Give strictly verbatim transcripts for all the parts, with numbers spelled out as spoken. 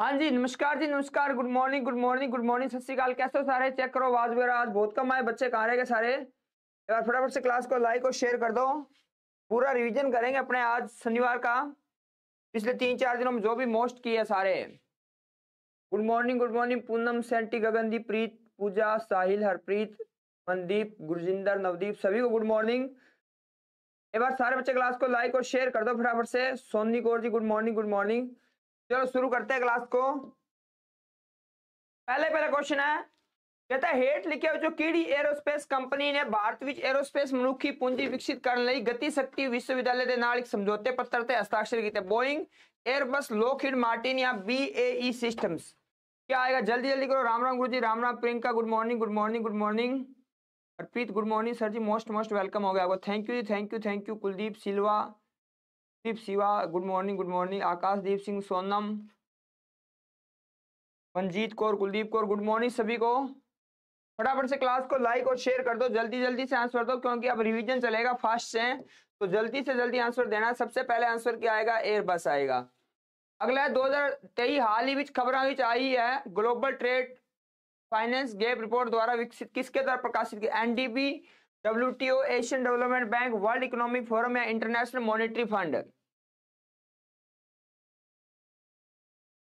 हाँ जी नमस्कार जी नमस्कार, good morning good morning good morning, सत श्री अकाल। कैसे हो सारे? चेक करो आवाज वगैरह आज बहुत कम आए, बच्चे कहाँ रह गए सारे? यार फटाफट से क्लास को लाइक और शेयर कर दो। पूरा रिवीजन करेंगे अपने आज शनिवार का, पिछले तीन चार दिनों में जो भी मोस्ट किए है सारे। Good morning good morning Poonam, Senti, Gagandeep, Preet, Pooja, Sahil, Harpreet, Mandeep, Gurjinder, Navdeep, सभी को गुड मॉर्निंग। एक बार सारे बच्चे क्लास को लाइक और शेयर कर दो फटाफट से। Soni Kaur ji good morning good morning. चलो शुरू करते हैं क्लास को। पहले पहला क्वेश्चन है, कहता है हेठ लिखे हो जो किड़ी एरोस्पेस कंपनी ने भारत विच एरोस्पेस मनुखी पूंजी विकसित करने ਲਈ गति शक्ति विश्वविद्यालय ਦੇ ਨਾਲ ਇੱਕ ਸਮਝੌਤੇ ਪੱਤਰ ਤੇ ਹਸਤਾਖਰ ਕੀਤੇ। ਬੋਇੰਗ, एयरबस, ਲੋਕਹੀਡ ਮਾਰਟਿਨ ਜਾਂ B A E सिस्टम्स। क्या आएगा? जल्दी जल्दी करो। Ram Ram Guru ji, Ram Ram Priyanka, good morning good morning good morning. Harpreet good morning sir जी, मोस्ट मोस्ट वेलकम हो गया आपको, thank you ji thank you thank you. Kuldeep Silva, Deep Shiva good morning good morning. Akashdeep Singh, Sonam, Manjeet Kaur, Kuldeep Kaur, good morning सभी को। फटाफट से क्लास को लाइक और शेयर कर दो, जल्दी जल्दी से आंसर दो क्योंकि अब रिवीजन चलेगा फास्ट से, तो जल्दी से जल्दी आंसर देना। सबसे पहले आंसर क्या आएगा? एयरबस आएगा। अगला है दो हज़ार तेईस हाल ही खबर आई है global trade finance gap report द्वारा विकसित किसके द्वारा प्रकाशित किया? NDB, W T O, Asian development bank, world economic forum या इंटरनेशनल मॉनेटरी फंड।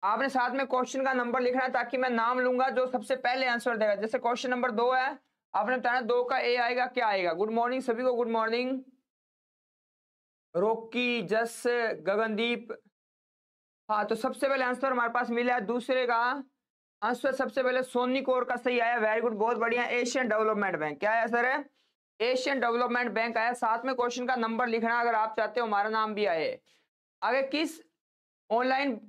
आपने साथ में क्वेश्चन का नंबर लिखना है ताकि मैं नाम लूंगा जो सबसे पहले आंसर देगा। जैसे क्वेश्चन नंबर दो है, आपने बताना दो का ए आएगा, क्या आएगा? गुड मॉर्निंग सभी को, गुड मॉर्निंग। रोकी, जस, गगनदीप, हाँ तो सबसे पहले आंसर हमारे पास मिला है। दूसरे का आंसर सबसे पहले सोनी कौर का सही आया, वेरी गुड, बहुत बढ़िया। एशियन डेवलपमेंट बैंक, क्या आया सर? है एशियन डेवलपमेंट बैंक आया। साथ में क्वेश्चन का नंबर लिखना अगर आप चाहते हो हमारा नाम भी आए। आगे, किस ऑनलाइन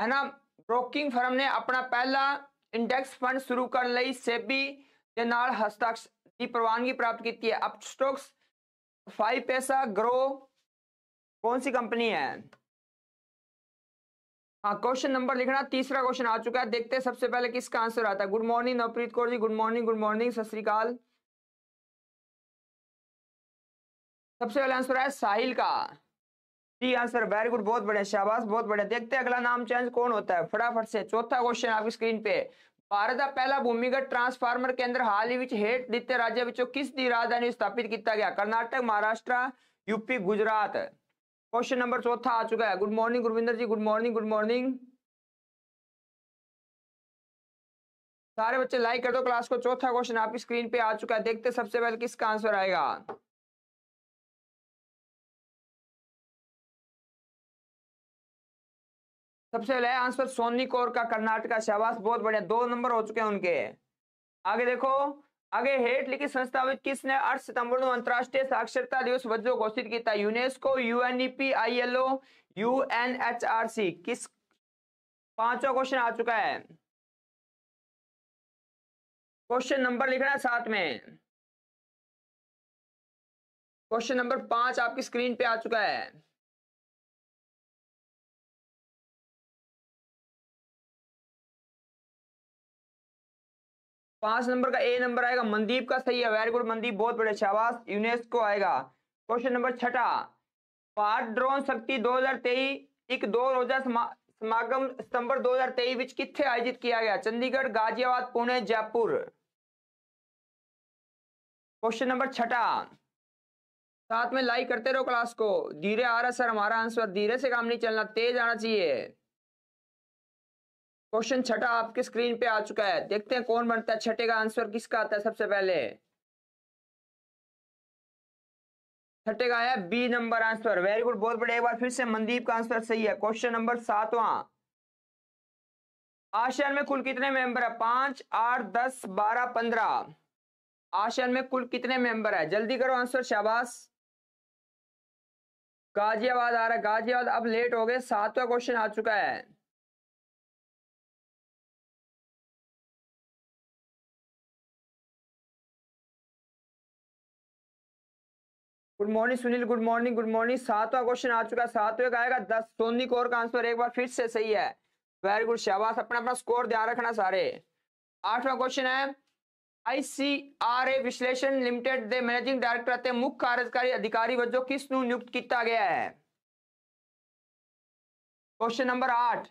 है ना ब्रोकिंग फर्म ने अपना पहला इंडेक्स फंड शुरू करने ਲਈ सेबी ਦੇ ਨਾਲ हस्ताक्षर ਦੀ ਪ੍ਰਵਾਨਗੀ प्राप्त की है? अपस्टॉक्स, फाइव पैसा, ग्रो, कौन सी कंपनी है? हाँ क्वेश्चन नंबर लिखना। तीसरा क्वेश्चन आ चुका है, देखते हैं सबसे पहले किसका आंसर आता है। Good morning Navpreet Kaur ji, good morning good morning, सत श्री अकाल। सबसे पहला आंसर है साहिल का सी आंसर, वेरी गुड, बहुत बढ़िया, शाबाश, बहुत बढ़िया। देखते हैं अगला नाम चेंज कौन होता है फटाफट से। चौथा क्वेश्चन आपकी स्क्रीन पे, भारत का पहला भूमिगत ट्रांसफार्मर केंद्र हाल ही हेठ दिते राज्य विचों किस दी राजधानी स्थापित किया गया? Karnataka, Maharashtra, UP, Gujarat. Question number चौथा आ चुका है। Good morning Gurvinder ji, good morning good morning. सारे बच्चे लाइक कर दो क्लास को। चौथा क्वेश्चन आपकी स्क्रीन पे आ चुका है, देखते सबसे पहले किसका आंसर आएगा। सबसे पहले आंसर सोनी कौर का, कर्नाटक, शाबाश, बहुत बढ़िया, दो नंबर हो चुके हैं उनके। आगे देखो, आगे हेठ लिखित संस्था में किसने आठ सितंबर को अंतरराष्ट्रीय साक्षरता दिवस वजो घोषित किया? यूनेस्को, यूएनईपी, आईएलओ, यूएनएचआरसी, किस? पांचवा क्वेश्चन आ चुका है, क्वेश्चन नंबर लिखना है साथ में। क्वेश्चन नंबर पांच आपकी स्क्रीन पे आ चुका है। पांच नंबर का ए नंबर आएगा, मनदीप का सही है, वेरी गुड मनदीप, बहुत बड़े, शाबाश, यूनेस्को आएगा। क्वेश्चन नंबर छठा, भारत ड्रोन शक्ति दो हज़ार तेईस एक दो रोजा समागम सितंबर दो हज़ार तेईस विच किथे आयोजित किया गया? चंडीगढ़, गाजियाबाद, पुणे, जयपुर। क्वेश्चन नंबर छठा, साथ में लाइक करते रहो क्लास को। धीरे आ रहा सर हमारा आंसर, धीरे से काम नहीं चलना, तेज आना चाहिए। क्वेश्चन छठा आपके स्क्रीन पे आ चुका है, देखते हैं कौन बनता है छठे का आंसर, किसका आता है सबसे पहले? छठे का आया B number answer, very good, बहुत बढ़िया। एक बार फिर से मनदीप का आंसर सही है। क्वेश्चन नंबर सातवां, आशियान में कुल कितने मेंबर है? पांच, आठ, दस, बारह, पंद्रह। आशियान में कुल कितने मेंबर है? जल्दी करो आंसर, शाबाश। गाजियाबाद आ रहा है, गाजियाबाद अब लेट हो गए। सातवां क्वेश्चन आ चुका है, good morning Sunil, good morning good morning. सातवां क्वेश्चन आ चुका है, सातवें का आएगा दस, सोनी कौर का आंसर, एक बार फिर से सही है, वेरी गुड, शाबाश। अपना अपना स्कोर ध्यान रखना सारे। आठवां क्वेश्चन है, आईसीआरए विश्लेषण लिमिटेड के मैनेजिंग डायरेक्टर ते मुख्य कार्यकारी अधिकारी वजो किस नू नियुक्त किया गया है? क्वेश्चन नंबर आठ,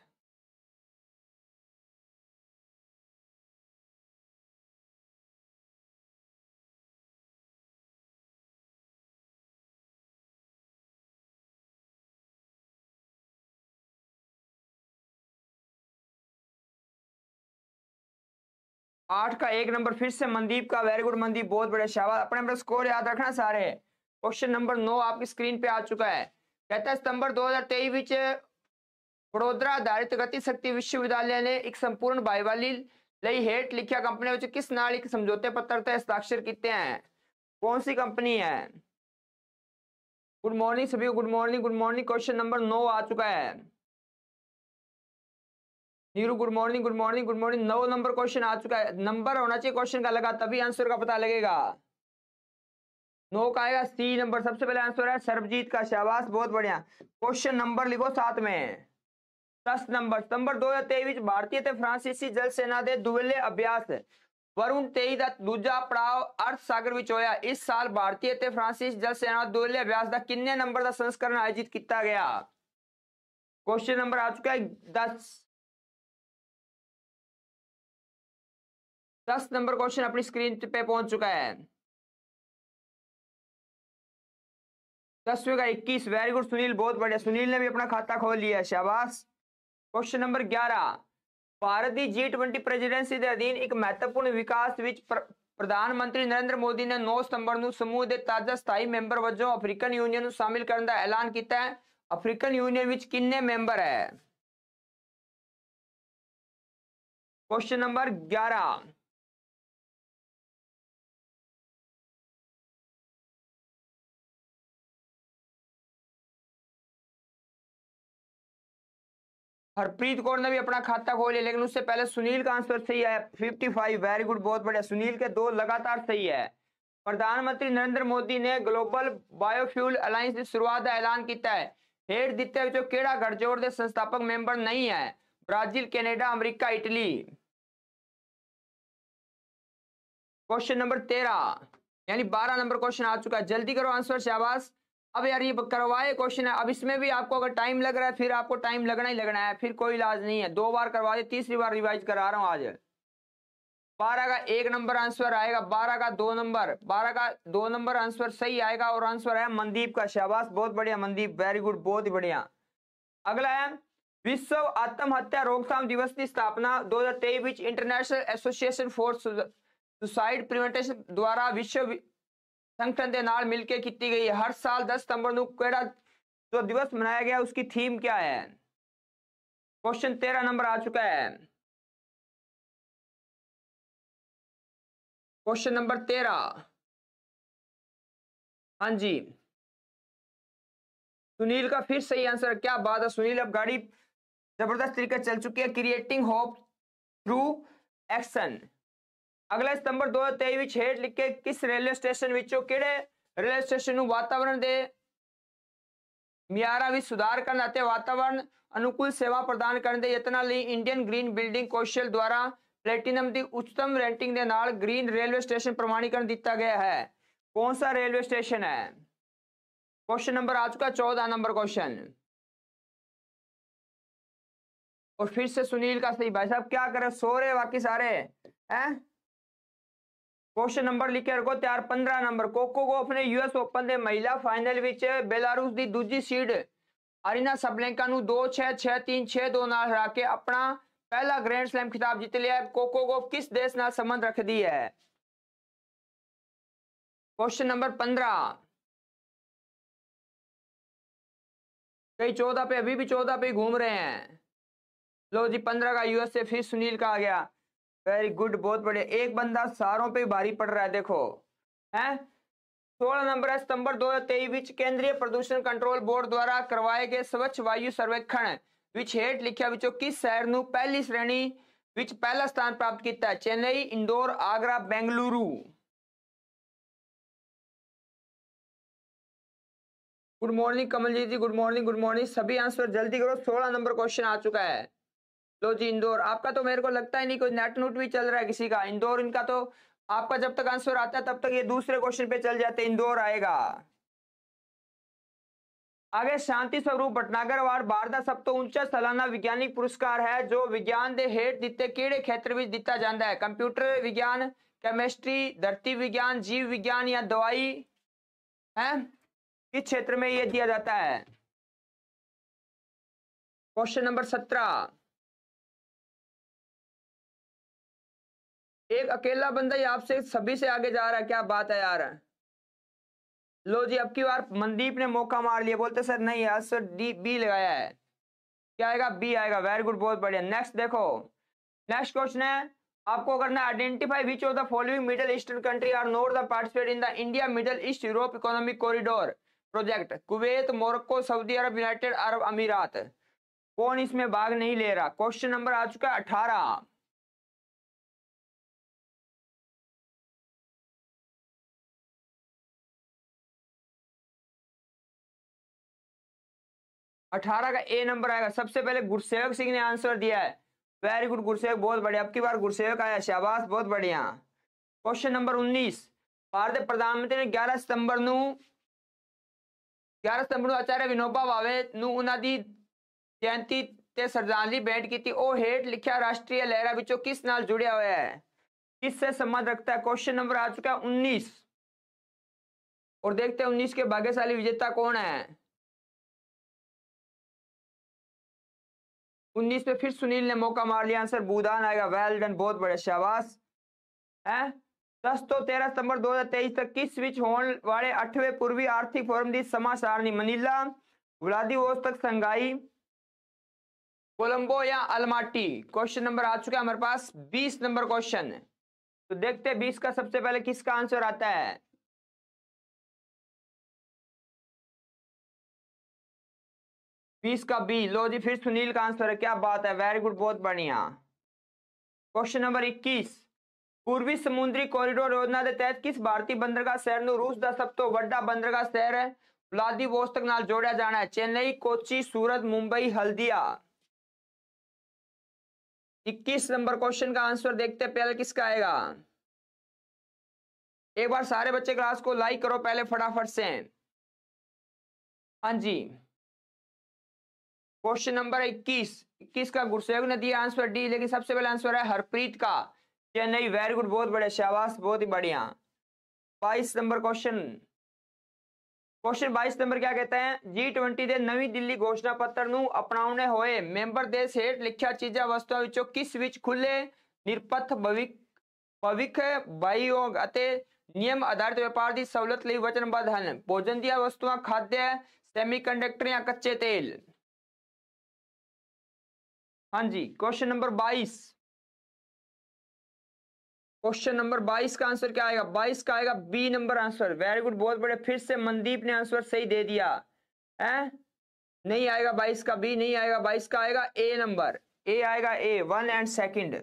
आठ का एक नंबर फिर से मनदीप का, वेरी गुड मनदीप, बहुत बड़े शाबाश। अपने अपना स्कोर याद रखना सारे। क्वेश्चन नंबर नौ आपकी स्क्रीन पे आ चुका है। कहता है सितंबर दो हज़ार तेईस विच वडोदरा आधारित गति शक्ति विश्वविद्यालय ने एक संपूर्ण भाईवाली ਲਈ ਹੇਠ ਲਿਖਿਆ ਕੰਪਨੀ ਵਿੱਚ ਕਿਸ ਨਾਲ ਇੱਕ ਸਮਝੌਤੇ ਪੱਤਰ ਤੇ ਹਸਤਾਖਰ ਕੀਤੇ ਹਨ? ਕੌਣ ਸੀ ਕੰਪਨੀ ਹੈ? गुड मॉर्निंग सभी, good morning good morning. Question number नौ आ चुका है। Neeru good morning good morning good morning. नौ नंबर क्वेश्चन आ चुका है। नंबर होना चाहिए क्वेश्चन का लगा तभी आंसर का पता लगेगा। नौ का आएगा सी नंबर, सबसे पहले आंसर है सरबजीत का, शाबाश बहुत बढ़िया। क्वेश्चन नंबर लिखो साथ में दस नंबर। सितंबर दो हजार तेईस भारतीय ते फ्रांसीसी जल सेना के दुवेले अभ्यास वरुण तेई का दूजा पड़ाव अर्थ सागर विच होया। इस साल भारतीय ते फ्रांसीसी जल सेना दुवेले अभ्यास का कितने नंबर का संस्करण आयोजित किया गया? क्वेश्चन नंबर आ चुका है दस। दस नंबर क्वेश्चन अपनी स्क्रीन पे पहुंच चुका है। दसवें का इक्कीस, वेरी गुड सुनील, बहुत बढ़िया, सुनील ने भी अपना खाता खोल लिया, शाबाश। क्वेश्चन नंबर ग्यारह, भारत की जी ट्वेंटी प्रेजिडेंसी के अधीन एक महत्वपूर्ण विकास विच प्रधानमंत्री नरेंद्र मोदी ने नौ सितंबर को समूह के ताजा स्थायी मैंबर वजों अफ्रीकन यूनियन को शामिल करने का ऐलान किया है। अफ्रीकन यूनियन विच कितने मैंबर है? क्वेश्चन नंबर ग्यारह। हरप्रीत कौर ने भी अपना खाता खोल, लेकिन उससे पहले सुनील का आंसर सही है पचपन, वेरी गुड बहुत बढ़िया, सुनील के दो लगातार सही है। प्रधानमंत्री नरेंद्र मोदी ने ग्लोबल बायोफ्यूल अलायंस की शुरुआत का ऐलान किया है। हेठ दिते विचों केड़ा गठजोड़ के संस्थापक मेंबर नहीं है? Brazil, Canada, America, Italy. Question number तेरह यानी बारह नंबर क्वेश्चन आ चुका है। जल्दी करो आंसर, शाबाश। अब यार ये करवाए क्वेश्चन है, अब इसमें भी आपको अगर टाइम लग रहा है फिर आपको टाइम लगना ही लगना है, फिर कोई इलाज नहीं है। दो बार करवा दे, तीसरी बार रिवाइज करा रहा हूँ आज। बारह का एक नंबर आंसर आएगा, बारह का दो नंबर, बारह का दो नंबर आंसर सही आएगा और आंसर है मनदीप का, शाबाश बहुत बढ़िया मनदीप, वेरी गुड बहुत ही बढ़िया। अगला है विश्व आत्महत्या रोकथाम दिवस की स्थापना दो हजार तेईस international association for suicide prevention द्वारा विश्व संगठन के नाल मिलकर की गई है। हर साल दस सितंबर को केड़ा जो दिवस मनाया गया उसकी थीम क्या है? क्वेश्चन तेरह नंबर आ चुका है। क्वेश्चन नंबर तेरह, हाँ जी सुनील का फिर सही आंसर, क्या बात है सुनील, अब गाड़ी जबरदस्त तरीके चल चुकी है। Creating hope through action. अगला सितंबर दो हजार तेईस हेठ लिखे किस रेलवे स्टेशन विचों केड़े रेलवे स्टेशन वातावरण दे मियारा विच सुधार करने ते वातावरण अनुकूल सेवा प्रदान करने के यत्नां लई इंडियन ग्रीन बिल्डिंग कौशल द्वारा प्लेटिनम की उच्चतम रैंकिंग के नाल ग्रीन रेलवे स्टेशन प्रमाणीकरण दिता गया है? कौन सा रेलवे स्टेशन है? क्वेश्चन नंबर आ चुका है चौदह नंबर क्वेश्चन। और फिर से सुनील का सही, भाई साहब क्या करे, सो रहे बाकी सारे हैं। क्वेश्चन नंबर लिखे रखो तैयार। पंद्रह नंबर, कोको को अपने यूएस ओपन के महिला फाइनल विच बेलारूस की दूजी सीड अरिना सबलेंका नू दो छे छे तीन छे दो नाल हरा के अपना पहला ग्रैंड स्लैम खिताब जीत लिया। कोको को किस देश नाल संबंध रखती है? क्वेश्चन नंबर पंद्रह, कई चौदह पे अभी भी चौदह पे घूम रहे हैं। लो जी पंद्रह का यूएस से फिर सुनील का आ गया, वेरी गुड बहुत बढ़िया, एक बंदा सारों पे भारी पड़ रहा है देखो हैं। सोलह नंबर है सितंबर दो हजार तेईस विच केंद्रीय प्रदूषण कंट्रोल बोर्ड द्वारा करवाए गए स्वच्छ वायु सर्वेक्षण विच हेठ लिखिया विचों किस शहर नू पहली श्रेणी विच पहला स्थान प्राप्त किया? Chennai, Indore, Agra, Bengaluru. Good morning Kamaljeet ji, good morning good morning सभी। आंसर जल्दी करो, सोलह नंबर क्वेश्चन आ चुका है। लो जी इंदौर, आपका तो मेरे को लगता ही नहीं कोई नेट नूट भी चल रहा है किसी का। इंदौर इनका तो आपका जब तक आंसर आता है तब तक ये दूसरे क्वेश्चन पे चल जाते, इंदौर आएगा आगे। शांति स्वरूप भटनागर अवार्ड भारत का सब तो ऊंचा सालाना विज्ञानिक पुरस्कार है जो विज्ञान के हेठ दिते केड़े खेत्र में दिता जाता है? कंप्यूटर विज्ञान, कैमिस्ट्री, धरती विज्ञान, जीव विज्ञान या दवाई है? किस क्षेत्र में यह दिया जाता है? क्वेश्चन नंबर सत्रह, एक अकेला बंदा ही आपसे सभी से आगे जा रहा है, क्या बात है यार। लो जी अब की बार मनदीप ने मौका मार लिया, बोलते सर नहीं यार सर डी बी लगाया है, क्या आएगा बी आएगा, वेरी गुड बहुत बढ़िया। नेक्स्ट देखो नेक्स्ट क्वेश्चन है आपको करना है identify which of the following middle eastern country are not the participate in the India middle east Europe economic corridor project, Kuwait Morocco Saudi Arab United Arab Emirates, कौन इसमें भाग नहीं ले रहा। क्वेश्चन नंबर आ चुका है अठारह। अठारह का ए नंबर आएगा। सबसे पहले गुरसेवक सिंह ने आंसर दिया है, वेरी गुड गुरसेवक बहुत बढ़िया, अब की बार गुरसेवक आया शाबाश बहुत बढ़िया। क्वेश्चन नंबर उन्नीस, भारतीय प्रधानमंत्री ने ग्यारह सितंबर नू ग्यारह सितंबर आचार्य विनोबा भावे नू उन्हां दी जयंती ते श्रद्धांजलि भेंट की थी। ओ हेठ लिखा राष्ट्रीय लहरा विचों किस नाल जुड़िया हुआ है, किससे संबंध रखता है। क्वेश्चन नंबर आ चुका है उन्नीस और देखते हैं उन्नीस के भाग्यशाली विजेता कौन है। उन्नीस पे फिर सुनील ने मौका मार लिया, आंसर बूदान आएगा, वेल डन बहुत बड़े शाबाश है। दस तो तेरह सितंबर दो हजार तेईस तक किस स्विच होने वाले अठवें पूर्वी आर्थिक फोरम की समा सारणी, मनीला व्लादिवोस्तोक संघाई कोलंबो या अलमाटी। क्वेश्चन नंबर आ चुका है हमारे पास बीस नंबर क्वेश्चन, तो देखते हैं बीस का सबसे पहले किसका आंसर आता है। बीस का बी, लो जी फिर सुनील का आंसर है, क्या बात है वेरी गुड बहुत बढ़िया। क्वेश्चन नंबर इक्कीस, पूर्वी समुद्री कॉरिडोर योजना के तहत किस भारतीय बंदरगाह शहर को रूस का सब तो बड़ा बंदरगाह शहर है व्लादिवोस्तोक नाल जोड़ा जाना है, चेन्नई कोची सूरत मुंबई हल्दिया। इक्कीस नंबर क्वेश्चन का आंसर देखते पहले किसका आएगा। एक बार सारे बच्चे क्लास को लाइक करो पहले फटाफट से। हाँ जी क्वेश्चन नंबर इक्कीस, इक्कीस का गुरसेवक ने दिया आंसर डी, लेकिन सबसे पहला आंसर है हरप्रीत का चेन्नई, वेरी गुड बहुत बढ़िया शाबाश बहुत ही बढ़िया। बाईस नंबर क्वेश्चन, क्वेश्चन बाईस नंबर क्या कहते हैं, जी ट्वेंटी के नवी दिल्ली घोषणा पत्र नू अपनाने होए मैंबर देश हेठ लिखिया चीजा वस्तुओं विचों किस विच खुले निरपथ भविक भविक बहयोग नियम आधारित व्यापार की सहूलत लिए वचनबद्ध हैं, भोजन दिया वस्तुआं खाद्य सैमीकंडक्टर या कच्चे तेल। हाँ जी क्वेश्चन नंबर बाईस, क्वेश्चन नंबर बाईस का आंसर क्या आएगा, बाईस का आएगा B number answer, very good बहुत बड़े, फिर से मनदीप ने आंसर सही दे दिया है। नहीं आएगा बाईस का बी नहीं आएगा, बाईस का आएगा ए नंबर, ए आएगा ए वन एंड सेकंड।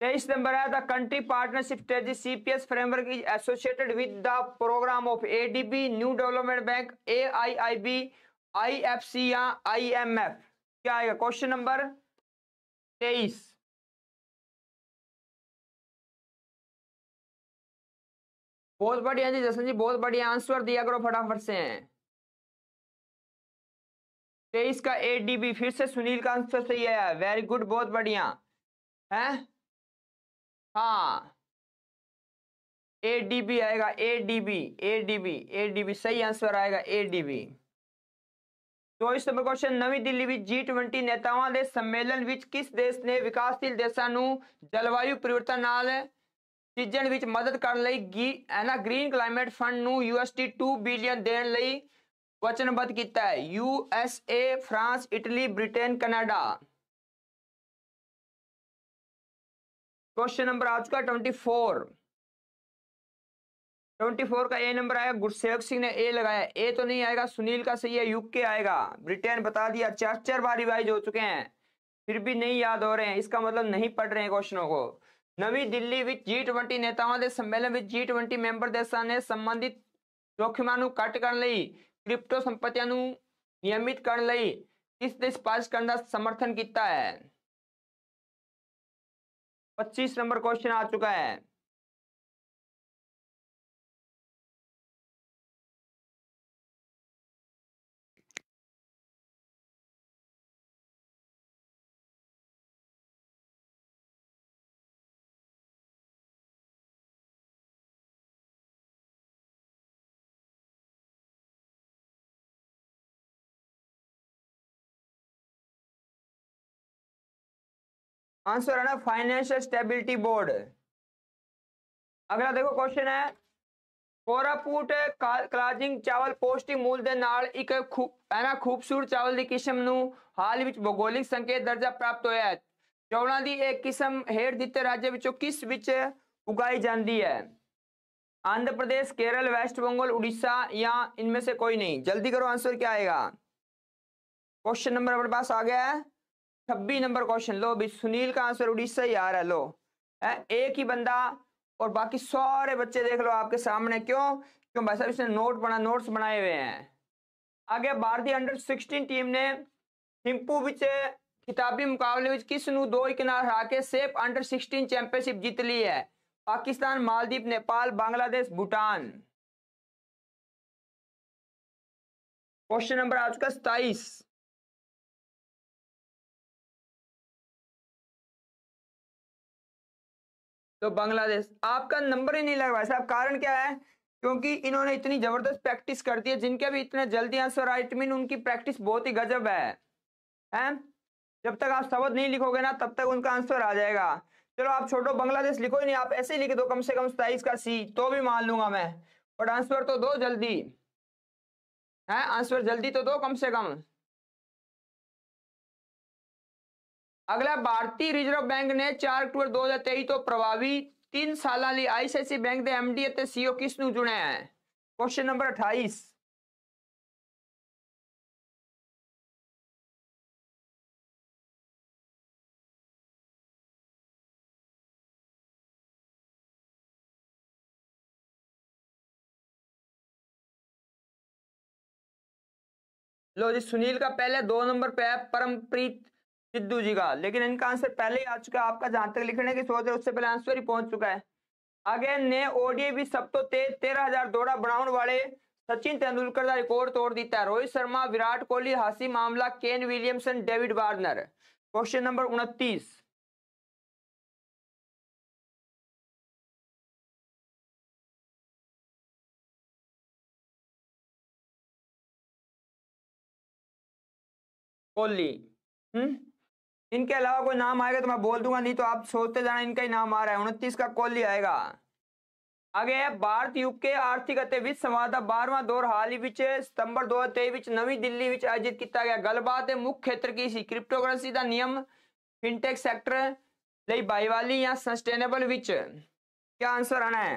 तेईस नंबर है the country partnership strategy CPS framework is associated with the programme of ADB new development bank A I I B I F C या आई एम एफ, क्या आएगा। Question number तेईस, बहुत बढ़िया जी Jason जी बहुत बढ़िया आंसर दिया करो फटाफट से। तेईस का ए डी बी, फिर से सुनील का आंसर सही आया, वेरी गुड बहुत बढ़िया है। हाँ ए डी बी आएगा, A D B A D B A D B सही आंसर आएगा ए डी बी। चौबीस नंबर क्वेश्चन, नवी दिल्ली में जी ट्वेंटी नेताओं के सम्मेलन विच किस देश ने विकासशील देशों नू जलवायु परिवर्तन नाल सीजन विच मदद करने लई गी है ना ग्रीन क्लाइमेट फंड नू यूएसडी टू बिलियन देने लई वचनबद्ध किया है, USA France Italy Britain Canada. Question number आ चुका ट्वेंटी फोर, चौबीस का ए नंबर आएगा, गुरसेवक सिंह ने ए लगाया, ए तो नहीं आएगा सुनील का सही है यूके आएगा, ब्रिटेन बता दिया, चार चार बार रिवाइज हो चुके हैं फिर भी नहीं याद हो रहे हैं, इसका मतलब नहीं पढ़ रहे हैं क्वेश्चनों को। नवी दिल्ली विच जी ट्वेंटी नेताओं के सम्मेलन में जी ट्वेंटी मैंबर देशों ने संबंधित जोखिमों को घट करने लई क्रिप्टो संपत्तियों को नियमित करने लई किस देश पास करने का समर्थन किया है। पच्चीस नंबर क्वेश्चन आ चुका है, आंसर है ना फाइनेंशियल स्टेबिलिटी बोर्ड। अगला देखो क्वेश्चन है कोरापूट ਕਲਾਜਿੰਗ ਚਾਵਲ ਪੌਸ਼ਟਿਕ ਮੂਲ ਦੇ ਨਾਲ ਇੱਕ ਖੂਬ ਹੈ ਨਾ ਖੂਬਸੂਰਤ ਚਾਵਲ ਦੀ ਕਿਸਮ ਨੂੰ ਹਾਲ ਵਿੱਚ ਭੂਗੋਲਿਕ ਸੰਕੇਤ ਦਰਜਾ ਪ੍ਰਾਪਤ ਹੋਇਆ ਹੈ। ਚੌਲਾਂ ਦੀ ਇੱਕ ਕਿਸਮ ਹੇਠ ਦਿੱਤੇ ਰਾਜਾਂ ਵਿੱਚੋਂ ਕਿਸ ਵਿੱਚ ਉਗਾਈ ਜਾਂਦੀ ਹੈ? आंध्र प्रदेश, केरल, वेस्ट बंगाल, उड़ीसा या इनमें से कोई नहीं? जल्दी करो, आंसर क्या आएगा? क्वेश्चन नंबर हमारे पास आ गया है छब्बीस नंबर क्वेश्चन। लो भी सुनील का आंसर उड़ीसा ही आ रहा है। लो है एक ही बंदा और बाकी सारे बच्चे देख लो आपके सामने। क्यों? क्यों भाई साहब इसने नोट बना नोट्स बनाए हुए हैं। आगे भारतीय अंडर सोलह टीम ने थिम्पू विच खिताबी मुकाबले विच किस नू दो एक नाल हरा के सेफ अंडर सोलह चैंपियनशिप जीत ली है? पाकिस्तान, मालदीव, नेपाल, बांग्लादेश, भूटान। क्वेश्चन नंबर आ चुका सताइस। तो बांग्लादेश आपका नंबर ही नहीं लग रहा है साहब। कारण क्या है? क्योंकि इन्होंने इतनी जबरदस्त प्रैक्टिस कर दी है। जिनके भी इतने जल्दी आंसर राइट मीन उनकी प्रैक्टिस बहुत ही गजब है, है? जब तक आप शब्द नहीं लिखोगे ना तब तक उनका आंसर आ जाएगा। चलो आप छोटो बांग्लादेश लिखो ही नहीं, आप ऐसे ही लिख दो कम से कम सताइस का सी तो भी मान लूंगा मैं, बट आंसर तो दो जल्दी, है आंसर जल्दी तो दो कम से कम। अगला भारतीय रिजर्व बैंक ने चार अक्टूबर दो हज़ार तेईस तो प्रभावी तीन साल लिए आईसीआईसीआई बैंक के एम डी ते सीओ किस नू चुने हैं? क्वेश्चन नंबर अट्ठाईस। लो जी सुनील का पहले दो नंबर पे है परमप्रीत सिद्धू जी का, लेकिन इनका आंसर पहले ही आ चुका है। आपका जहां तक लिखने की सोच है उससे पहले आंसर ही पहुंच चुका है। आगे ने ओडीआई भी सब तो तेज तेरह हजार दौड़ा बनाने वाले सचिन तेंदुलकर का रिकॉर्ड तोड़ देता है। Rohit Sharma, Virat Kohli, Hashim Amla, Kane Williamson, David Warner. Question number उनतीस। कोहली, हम्म इनके अलावा कोई नाम आएगा तो मैं बोल दूंगा, नहीं तो आप सोचते जाना इनका ही नाम आ रहा है। उनतीस का कोहली आएगा। आगे है भारत यूके आर्थिक ਅਤੇ ਵਿੱਤ ਸੰਵਾਦ ਦਾ बारहवां दौर हाल ही ਵਿੱਚ सितंबर दो हज़ार तेईस ਵਿੱਚ ਨਵੀਂ ਦਿੱਲੀ ਵਿੱਚ ਆਯੋਜਿਤ ਕੀਤਾ ਗਿਆ। ਗੱਲਬਾਤ ਦੇ ਮੁੱਖ ਖੇਤਰ ਕੀ ਸੀ? ਕ੍ਰਿਪਟੋਕਰੰਸੀ ਦਾ ਨਿਯਮ, ਫਿਨਟੈਕ ਸੈਕਟਰ ਲਈ ਬਾਈਵਾਲੀ ਜਾਂ ਸਸਟੇਨੇਬਲ ਵਿੱਚ? क्या आंसर आना है?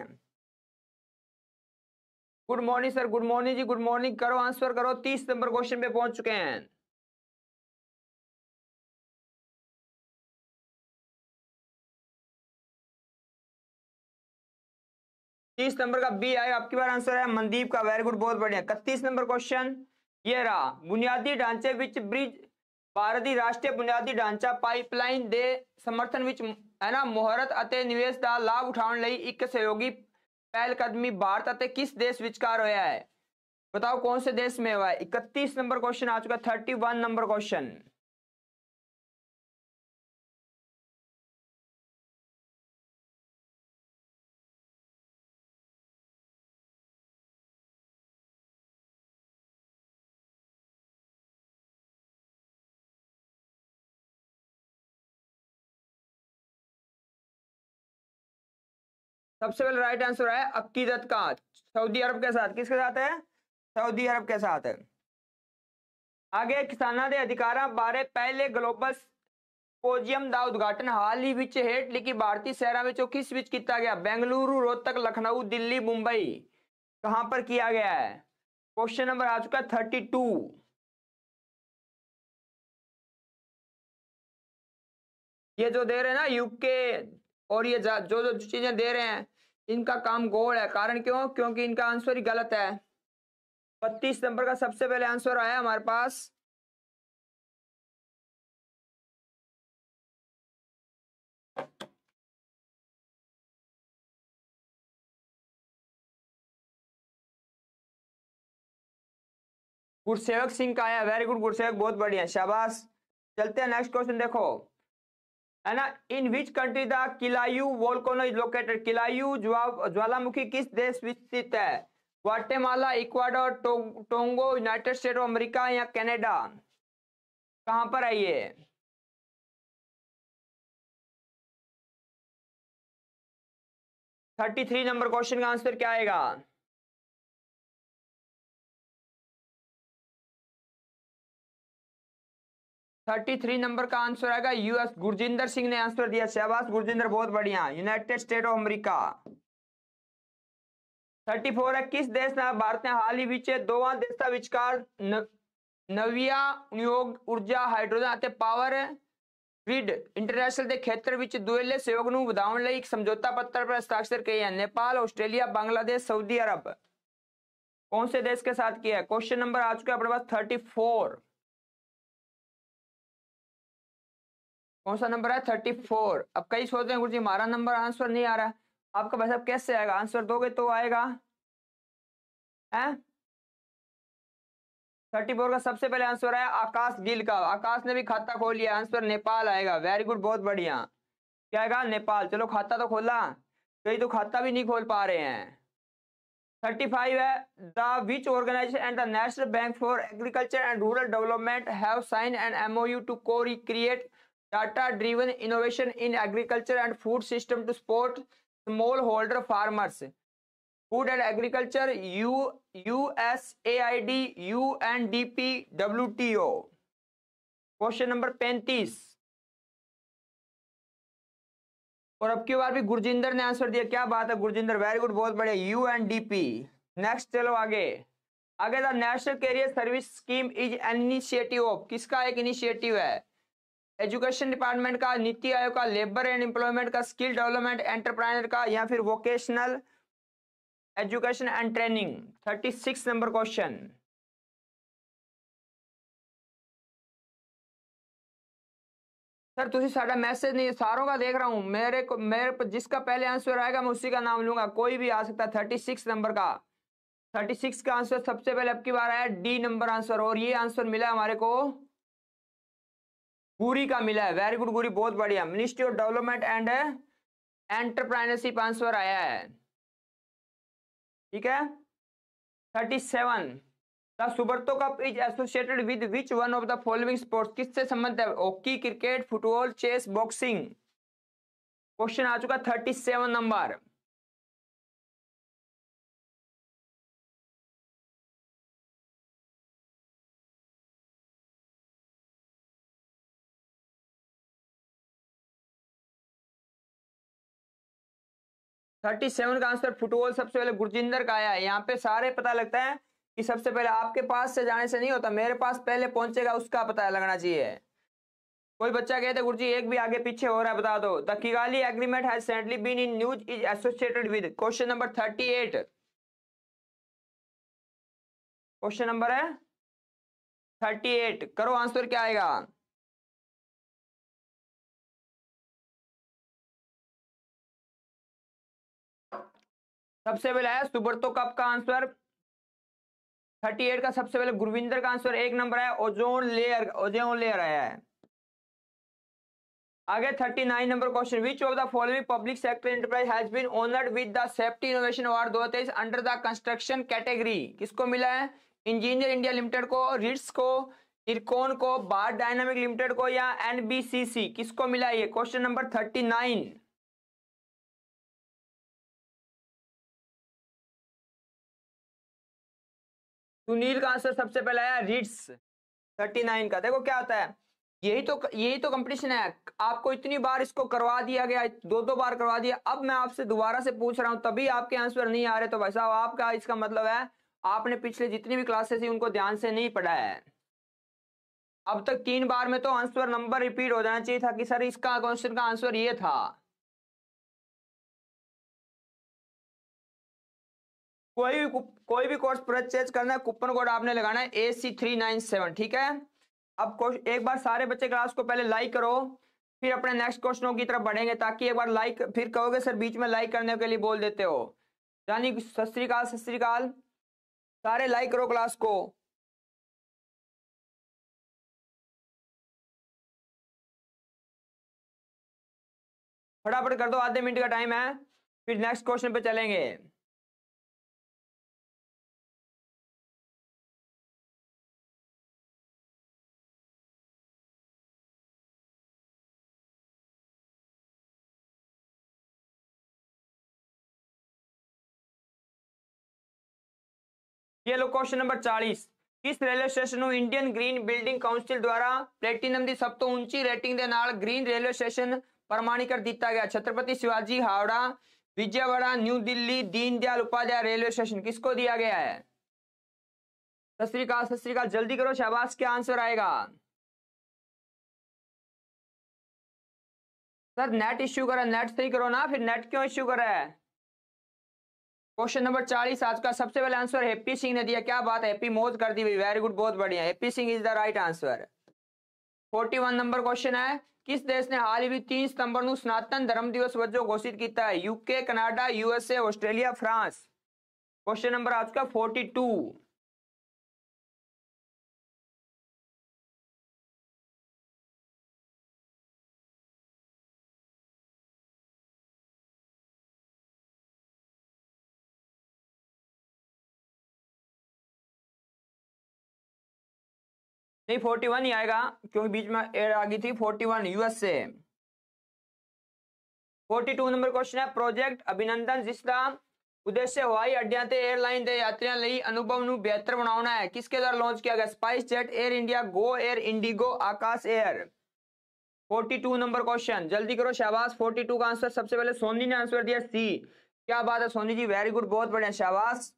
Good morning sir, good morning जी, गुड मॉर्निंग। करो आंसर करो, तीस नंबर क्वेश्चन पे पहुंच चुके हैं। तीस नंबर का बी आएगा आपकी बार आंसर है मनदीप का, वेरी गुड, बहुत बढ़िया। इकतीस नंबर क्वेश्चन ये रहा बुनियादी ढांचे विच ब्रिज भारत की राष्ट्रीय बुनियादी ढांचा पाइपलाइन दे समर्थन विच है ना मुहूर्त ਅਤੇ निवेश का लाभ उठाने ਲਈ एक सहयोगी पहलकदमी भारत ਅਤੇ किस देश विचकार होया है? बताओ कौन से देश में हुआ है? इकतीस नंबर क्वेश्चन आ चुका। थर्टी वन नंबर क्वेश्चन सबसे पहले राइट आंसर है अकीदत का, सऊदी अरब के साथ। किसके साथ है? सऊदी अरब के साथ है। आगे किसानों के अधिकारों बारे पहले ग्लोबल सिंपोजियम का उद्घाटन हाल ही विच हेठ लिखी भारतीय शहरों में किस विच किया गया? बेंगलुरु, रोहतक, लखनऊ, दिल्ली, मुंबई। कहां पर किया गया है? क्वेश्चन नंबर आ चुका है थर्टी टू। ये जो दे रहे ना यूके और ये जो जो चीजें दे रहे हैं इनका काम गोल है। कारण क्यों? क्योंकि इनका आंसर ही गलत है। बत्तीस नंबर का सबसे पहले आंसर आया हमारे पास। गुरसेवक सिंह का आया, वेरी गुड गुरसेवक, बहुत बढ़िया, शाबाश। चलते हैं नेक्स्ट क्वेश्चन। देखो है ना in which country the Kilauea volcano is located? Kilauea ज्वालामुखी किस देश में स्थित है? Guatemala, Ecuador, Tonga, United State of America या कनाडा? कहां पर है ये? थर्टी थ्री नंबर क्वेश्चन का आंसर क्या आएगा? थर्टी थ्री नंबर का आंसर आएगा यूएस। गुरजिंदर सिंह ने आंसर दिया, शाबाश गुरजिंदर, बहुत बढ़िया, United State of America. Thirty four है, किस देश ने भारत ने हाल ही बीच दोवां देशों विचकार नविया उनियोग ऊर्जा हाइड्रोजन अते पावर ग्रिड इंटरनेशनल के खेतर विच दुएले सहयोग नूं वधाउण लई एक समझौता पत्र पर हस्ताक्षर किए हैं? नेपाल, ऑस्ट्रेलिया, बांग्लादेश, सऊदी अरब, कौन से देश के साथ किया है? क्वेश्चन नंबर आ चुका है अपने पास थर्टी फोर, कौन सा नंबर है? Thirty four. अब कई सोच रहे हैं गुरु जी हमारा नंबर आंसर नहीं आ रहा है, आपका भाई साहब कैसे आएगा? आंसर दोगे तो आएगा है? थर्टी फोर का सबसे पहले आंसर आया आकाश गिल का, आकाश ने भी खाता खोल लिया, आंसर नेपाल आएगा, वेरी गुड, बहुत बढ़िया। क्या आएगा? नेपाल। चलो खाता तो खोला, कई तो खाता भी नहीं खोल पा रहे हैं। थर्टी फाइव है, the which organisation and the National Bank for Agriculture and Rural Development have sign and MOU to co recreate data driven innovation in agriculture and food system to support small holder farmers. Food and agriculture, U U S A I D, U N D P, W T O. Question number पैंतीस, और अब की बार भी गुरजिंदर ने answer दिया, क्या बात है गुरजिंदर, वेरी गुड, बहुत बढ़िया, U N D P. Next, चलो आगे आगे the national career service scheme is an initiative of, किसका एक इनिशिएटिव है? एजुकेशन डिपार्टमेंट का, नीति आयोग का, लेबर एंड एम्प्लॉयमेंट का, स्किल डेवलपमेंट एंटरप्रेन्योर का, या फिर vocational education and training. Thirty six number question, sir तुसी साडा मैसेज नहीं, सारों का देख रहा हूं, मेरे को मेरे पर जिसका पहले आंसर आएगा मैं उसी का नाम लूंगा, कोई भी आ सकता है। थर्टी सिक्स नंबर का, थर्टी सिक्स का आंसर सबसे पहले अब की बार आया डी नंबर आंसर, और ये आंसर मिला हमारे को गुरी का मिला है, वेरी गुड गुरी, बहुत बढ़िया, ministry of development and entrepreneurship answer आया है, ठीक है। Thirty seven, the Subroto cup is associated with which one of the following sports, किससे संबंधित है? Hockey, cricket, football, chess, boxing. Question आ चुका thirty seven number. Thirty seven का आंसर फुटबॉल सबसे पहले गुरजिंदर का आया है। यहाँ पे सारे पता लगता है कि सबसे पहले आपके पास से जाने से नहीं होता, मेरे पास पहले पहुंचेगा उसका पता लगना चाहिए। कोई बच्चा कहते गुरु जी एक भी आगे पीछे हो रहा है, बता दो। The Kigali agreement has recently been in news is associated with, question number thirty eight, question number है थर्टी एट करो आंसर क्या आएगा? सबसे पहले है सुब्रतो कप का आंसर, थर्टी एट का सबसे पहले गुरविंदर का आंसर एक नंबर है, ओजोन लेयर, ओजोन लेयर आया है। आगे thirty nine number question, which of the following public sector enterprise has been honoured with the safety innovation award दो हज़ार तेईस अंडर द कंस्ट्रक्शन कैटेगरी, किसको मिला है? इंजीनियर इंडिया लिमिटेड को, रिट्स को, इरकोन को, भारत डायनामिक लिमिटेड को, या एनबीसीसी, किसको मिला ये? Question number thirty nine. Sunil का आंसर सबसे पहले आया रिट्स थर्टी नाइन का। देखो क्या होता है, यही तो यही तो कंपटीशन है, आपको इतनी बार इसको करवा दिया गया, दो दो बार करवा दिया, अब मैं आपसे दोबारा से पूछ रहा हूं तभी आपके आंसर नहीं आ रहे, तो भाई साहब आपका इसका मतलब है आपने पिछले जितनी भी क्लासेस थी उनको ध्यान से नहीं पढ़ा है। अब तक तीन बार में तो आंसर नंबर रिपीट हो जाना चाहिए था कि सर इसका क्वेश्चन का आंसर ये था। कोई भी कोई भी कोर्स परचेज करना है, कूपन कोड आपने लगाना है A C three nine seven, ठीक है। अब एक बार सारे बच्चे क्लास को पहले लाइक करो, फिर अपने नेक्स्ट क्वेश्चनों की तरफ बढ़ेंगे, ताकि एक बार लाइक फिर कहोगे सर बीच में लाइक करने के लिए बोल देते हो, यानी सत श्री अकाल, सत श्री अकाल, सारे लाइक करो क्लास को। फटाफट कर दो, आधे मिनट का टाइम है, फिर नेक्स्ट क्वेश्चन पे चलेंगे। ये लो क्वेश्चन नंबर चालीस। किस रेलवे स्टेशन ਨੂੰ इंडियन ग्रीन बिल्डिंग काउंसिल द्वारा प्लेटिनम ਦੀ ਸਭ ਤੋਂ ਉੱਚੀ ਰੇਟਿੰਗ ਦੇ ਨਾਲ ग्रीन रेलवे स्टेशन प्रमाणीकरण दिया गया? Chhatrapati Shivaji Howrah, Vijayawada, new Delhi, Deendayal Upadhyay railway station किसको दिया गया है? सत श्री अकाल, सत श्री अकाल, जल्दी करो शाबाश, क्या आंसर आएगा? सर नेट इश्यू करा, नेट सही करो ना, फिर नेट क्यों इश्यू करा है? क्वेश्चन नंबर चालीस आज का सबसे पहले आंसर हैप्पी सिंह ने दिया, क्या बात है, हैप्पी मौज कर दी, वेरी गुड, बहुत बढ़िया, Happy Singh is the right answer. इकतालीस नंबर क्वेश्चन है, किस देश ने हाल ही में तीन सितंबर को सनातन धर्म दिवस वजों घोषित किया है? UK, Canada, USA, Australia, France. Question number आज का बयालीस। नहीं इकतालीस ही आएगा क्योंकि बीच में एड आ गई थी। इकतालीस यूएसए। बयालीस नंबर क्वेश्चन है, प्रोजेक्ट अभिनंदन जिसका उद्देश्य हवाई अड्डियां ते एयरलाइन के यात्रियों लिए अनुभव को बेहतर बनाना है, किसके द्वारा लॉन्च किया गया? Spice jet, air India, Go Air, Indigo, Akasa Air. बयालीस नंबर क्वेश्चन, जल्दी करो शाबाश। बयालीस का आंसर सबसे पहले सोनी ने आंसर दिया सी, क्या बात है सोनी जी, वेरी गुड, बहुत बढ़िया, शाबाश।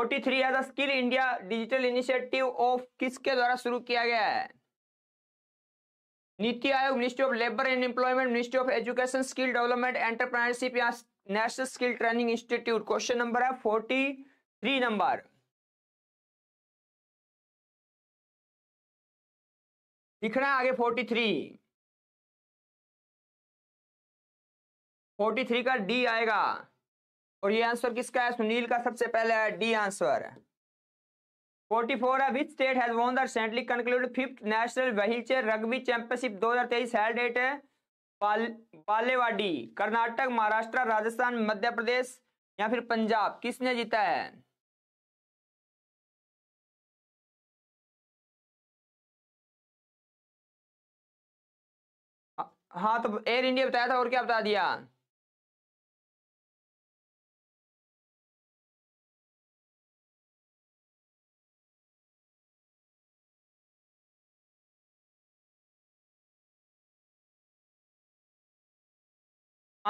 तैंतालीस है, the skill India digital initiative of किसके द्वारा शुरू किया गया है? NITI Aayog, ministry of labour and employment, ministry of education, skill development, entrepreneurship या national skill training institute. Question number है तैंतालीस नंबर। लिखना है आगे तैंतालीस। तैंतालीस का डी आएगा और ये आंसर किसका है? सुनील का सबसे पहले है डी आंसर। चौवालीस है, which state has won the recently concluded fifth national wheelchair rugby championship दो हज़ार तेईस हेल्ड एट बालेवाड़ी? कर्नाटक, महाराष्ट्र, राजस्थान, मध्य प्रदेश या फिर पंजाब, किसने जीता है? हाँ तो एयर इंडिया बताया था और क्या बता दिया?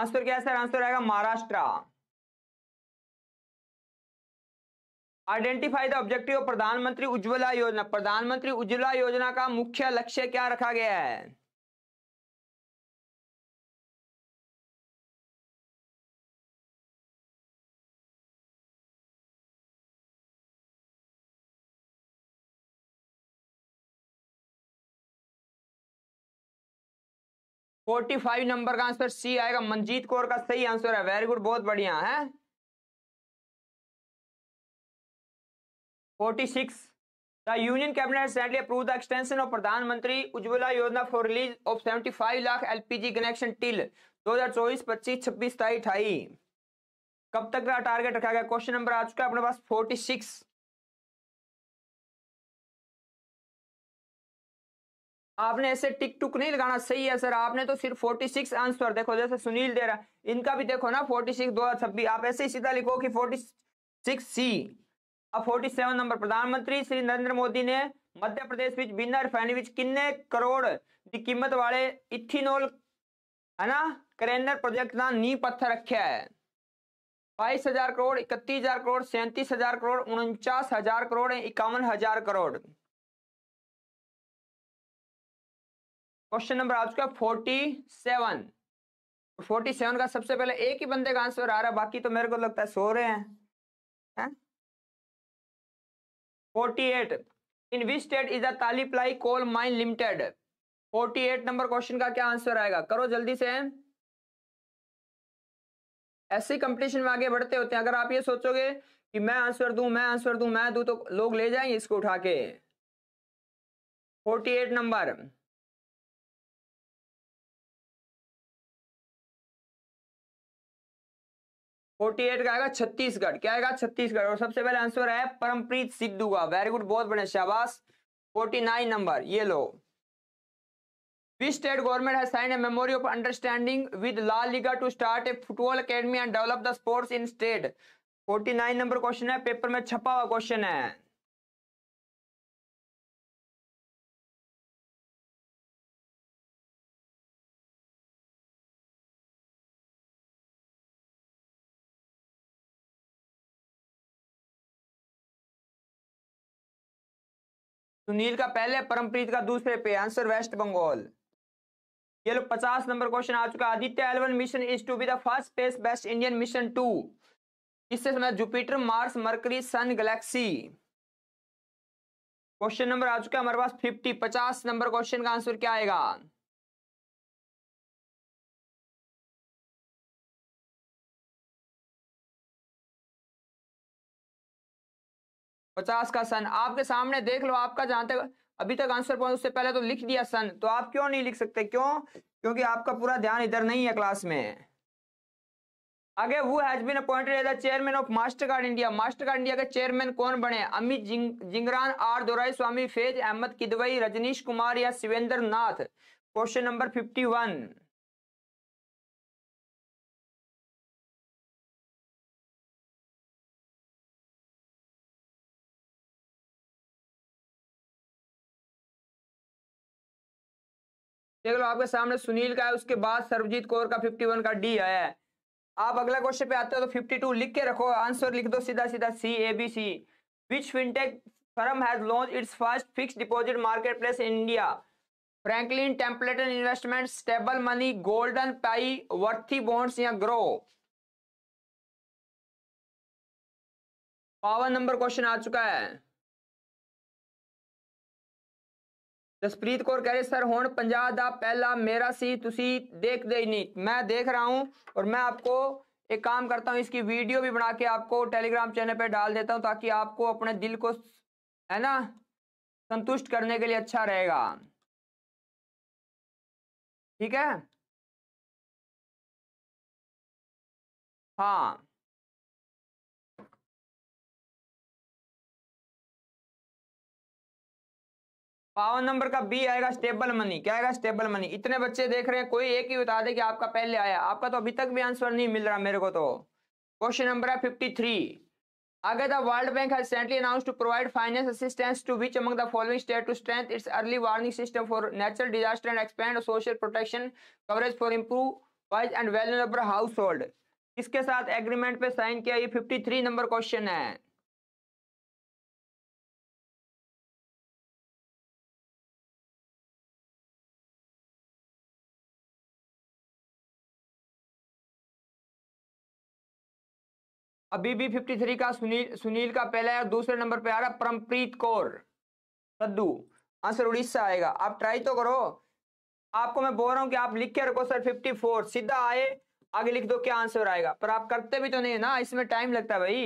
आंसर क्या है सर? आंसर आएगा Maharashtra. Identify the objective of Pradhan Mantri Ujjwala योजना। प्रधानमंत्री उज्ज्वला योजना का मुख्य लक्ष्य क्या रखा गया है? पैंतालीस नंबर का आंसर सी आएगा, मंजीत कौर का सही आंसर है, वेरी गुड, बहुत बढ़िया है। छियालीस the union cabinet recently approve the extension of Pradhan Mantri Ujjwala Yojana for release of पचहत्तर लाख एलपीजी कनेक्शन टिल दो हज़ार चौबीस पच्चीस छब्बीस सत्ताईस। कब तक का टारगेट रखा गया? क्वेश्चन नंबर आ चुका है अपने पास छियालीस। आपने ऐसे टिक टुक नहीं लगाना, सही है सर, आपने तो सिर्फ छियालीस आंसर, देखो जैसे सुनील दे रहा है, इनका भी देखो ना छियालीस दो हज़ार छब्बीस, आप ऐसे ही सीधा लिखो कि छियालीस सी। अब सैंतालीस नंबर, प्रधानमंत्री श्री नरेंद्र मोदी ने मध्य प्रदेश विच बिना रिफाइनरी विच किन्ने करोड़ की कीमत वाले इथेनॉल है ना करेनर प्रोजेक्ट का नींव पत्थर रखा है? बाईस हजार करोड़, इकतीस हजार करोड़, सैंतीस हजार करोड़, उनचास हजार करोड़, इक्यावन हजार करोड़। क्वेश्चन नंबर आ चुका है सैंतालीस। सैंतालीस का सबसे पहले एक ही बंदे का आंसर आ रहा है, बाकी तो मेरे को लगता है सो रहे हैं, हैं? अड़तालीस in which state is the तालीप्लाई coal mine limited? अड़तालीस नंबर क्वेश्चन का क्या आंसर आएगा? करो जल्दी से, ऐसे कंपटीशन में आगे बढ़ते होते हैं। अगर आप ये सोचोगे कि मैं आंसर दूं मैं आंसर दूं मैं दूं तो लोग ले जाएंगे इसको उठा के। अड़तालीस नंबर, अड़तालीस का आएगा छत्तीसगढ़, क्या आएगा? छत्तीसगढ़, और सबसे पहले आंसर है परमप्रीत सिद्धू का, वेरी गुड, बहुत बढ़िया, शाबाश। उनचास नंबर, ये लो, which state government has sign a memory of understanding with La Liga to start a football academy and develop the sports in state? उनचास नंबर क्वेश्चन है, पेपर में छपा हुआ क्वेश्चन है। सुनील का पहले, परमप्रीत का दूसरे पे, आंसर वेस्ट बंगाल। ये लो पचास नंबर क्वेश्चन आ चुका। Aditya L one mission is to be the first space based Indian mission to, इससे संबंधित Jupiter, Mars, Mercury, sun galaxy. Question number आ चुका है हमारे पास फिफ्टी। पचास नंबर क्वेश्चन का आंसर क्या आएगा? पचास का सन। आपके सामने देख लो, आपका जहां तक अभी तक आंसर पहुंच, उससे पहले तो लिख दिया सन, तो आप क्यों नहीं लिख सकते? क्यों? क्योंकि आपका पूरा ध्यान इधर नहीं है क्लास में। आगे, वो has been appointed as the chairman of Mastercard India, Mastercard India के चेयरमैन कौन बने? अमित जिंगरान, आर दोराई स्वामी, फैज अहमद किदवई, रजनीश कुमार या Shivendra Nath. Question number fifty one. देख लो आपके सामने सुनील का है, उसके बाद सर्वजीत कौर का इक्यावन का डी है। आप अगला क्वेश्चन पे आते हो तो बावन लिख के रखो, आंसर लिख दो सीधा सीधा C A B C. Which fintech firm has launch its first fixed deposit marketplace in India? Franklin, Templeton investment, stable money, golden pi, worthy bonds या ग्रो। बावन नंबर क्वेश्चन आ चुका है। जसप्रीत कौर कह रहे सर हुण पंजाब दा पहला मेरा सी, तुसी देखदे ही नहीं। मैं देख रहा हूँ और मैं आपको एक काम करता हूँ, इसकी वीडियो भी बना के आपको टेलीग्राम चैनल पे डाल देता हूँ, ताकि आपको अपने दिल को है ना संतुष्ट करने के लिए अच्छा रहेगा। ठीक है, हाँ। बावन नंबर का बी आएगा, स्टेबल मनी। क्या आएगा? Stable money. इतने बच्चे देख रहे हैं, कोई एक ही बता दे कि आपका पहले आया। आपका तो अभी तक भी आंसर नहीं मिल रहा मेरे को। तो क्वेश्चन नंबर है फिफ्टी थ्री। आगे, the world bank has recently announced to provide finance assistance to which among the following state to strengthen its early warning system for natural disaster and expand social protection coverage for improve wise and valuable household. इसके साथ agreement पे sign किया। ये fifty three number question है। अभी भी fifty three का सुनील सुनील का पहला है, दूसरे नंबर पे आ रहा परमप्रीत कौर सद्दू, आंसर उड़ीसा आएगा। आप ट्राई तो करो, आपको मैं बोल रहा हूँ कि आप लिख के रखो सर। फिफ्टी फोर सीधा आए, आगे लिख दो क्या आंसर आएगा, पर आप करते भी तो नहीं है ना, इसमें टाइम लगता है भाई।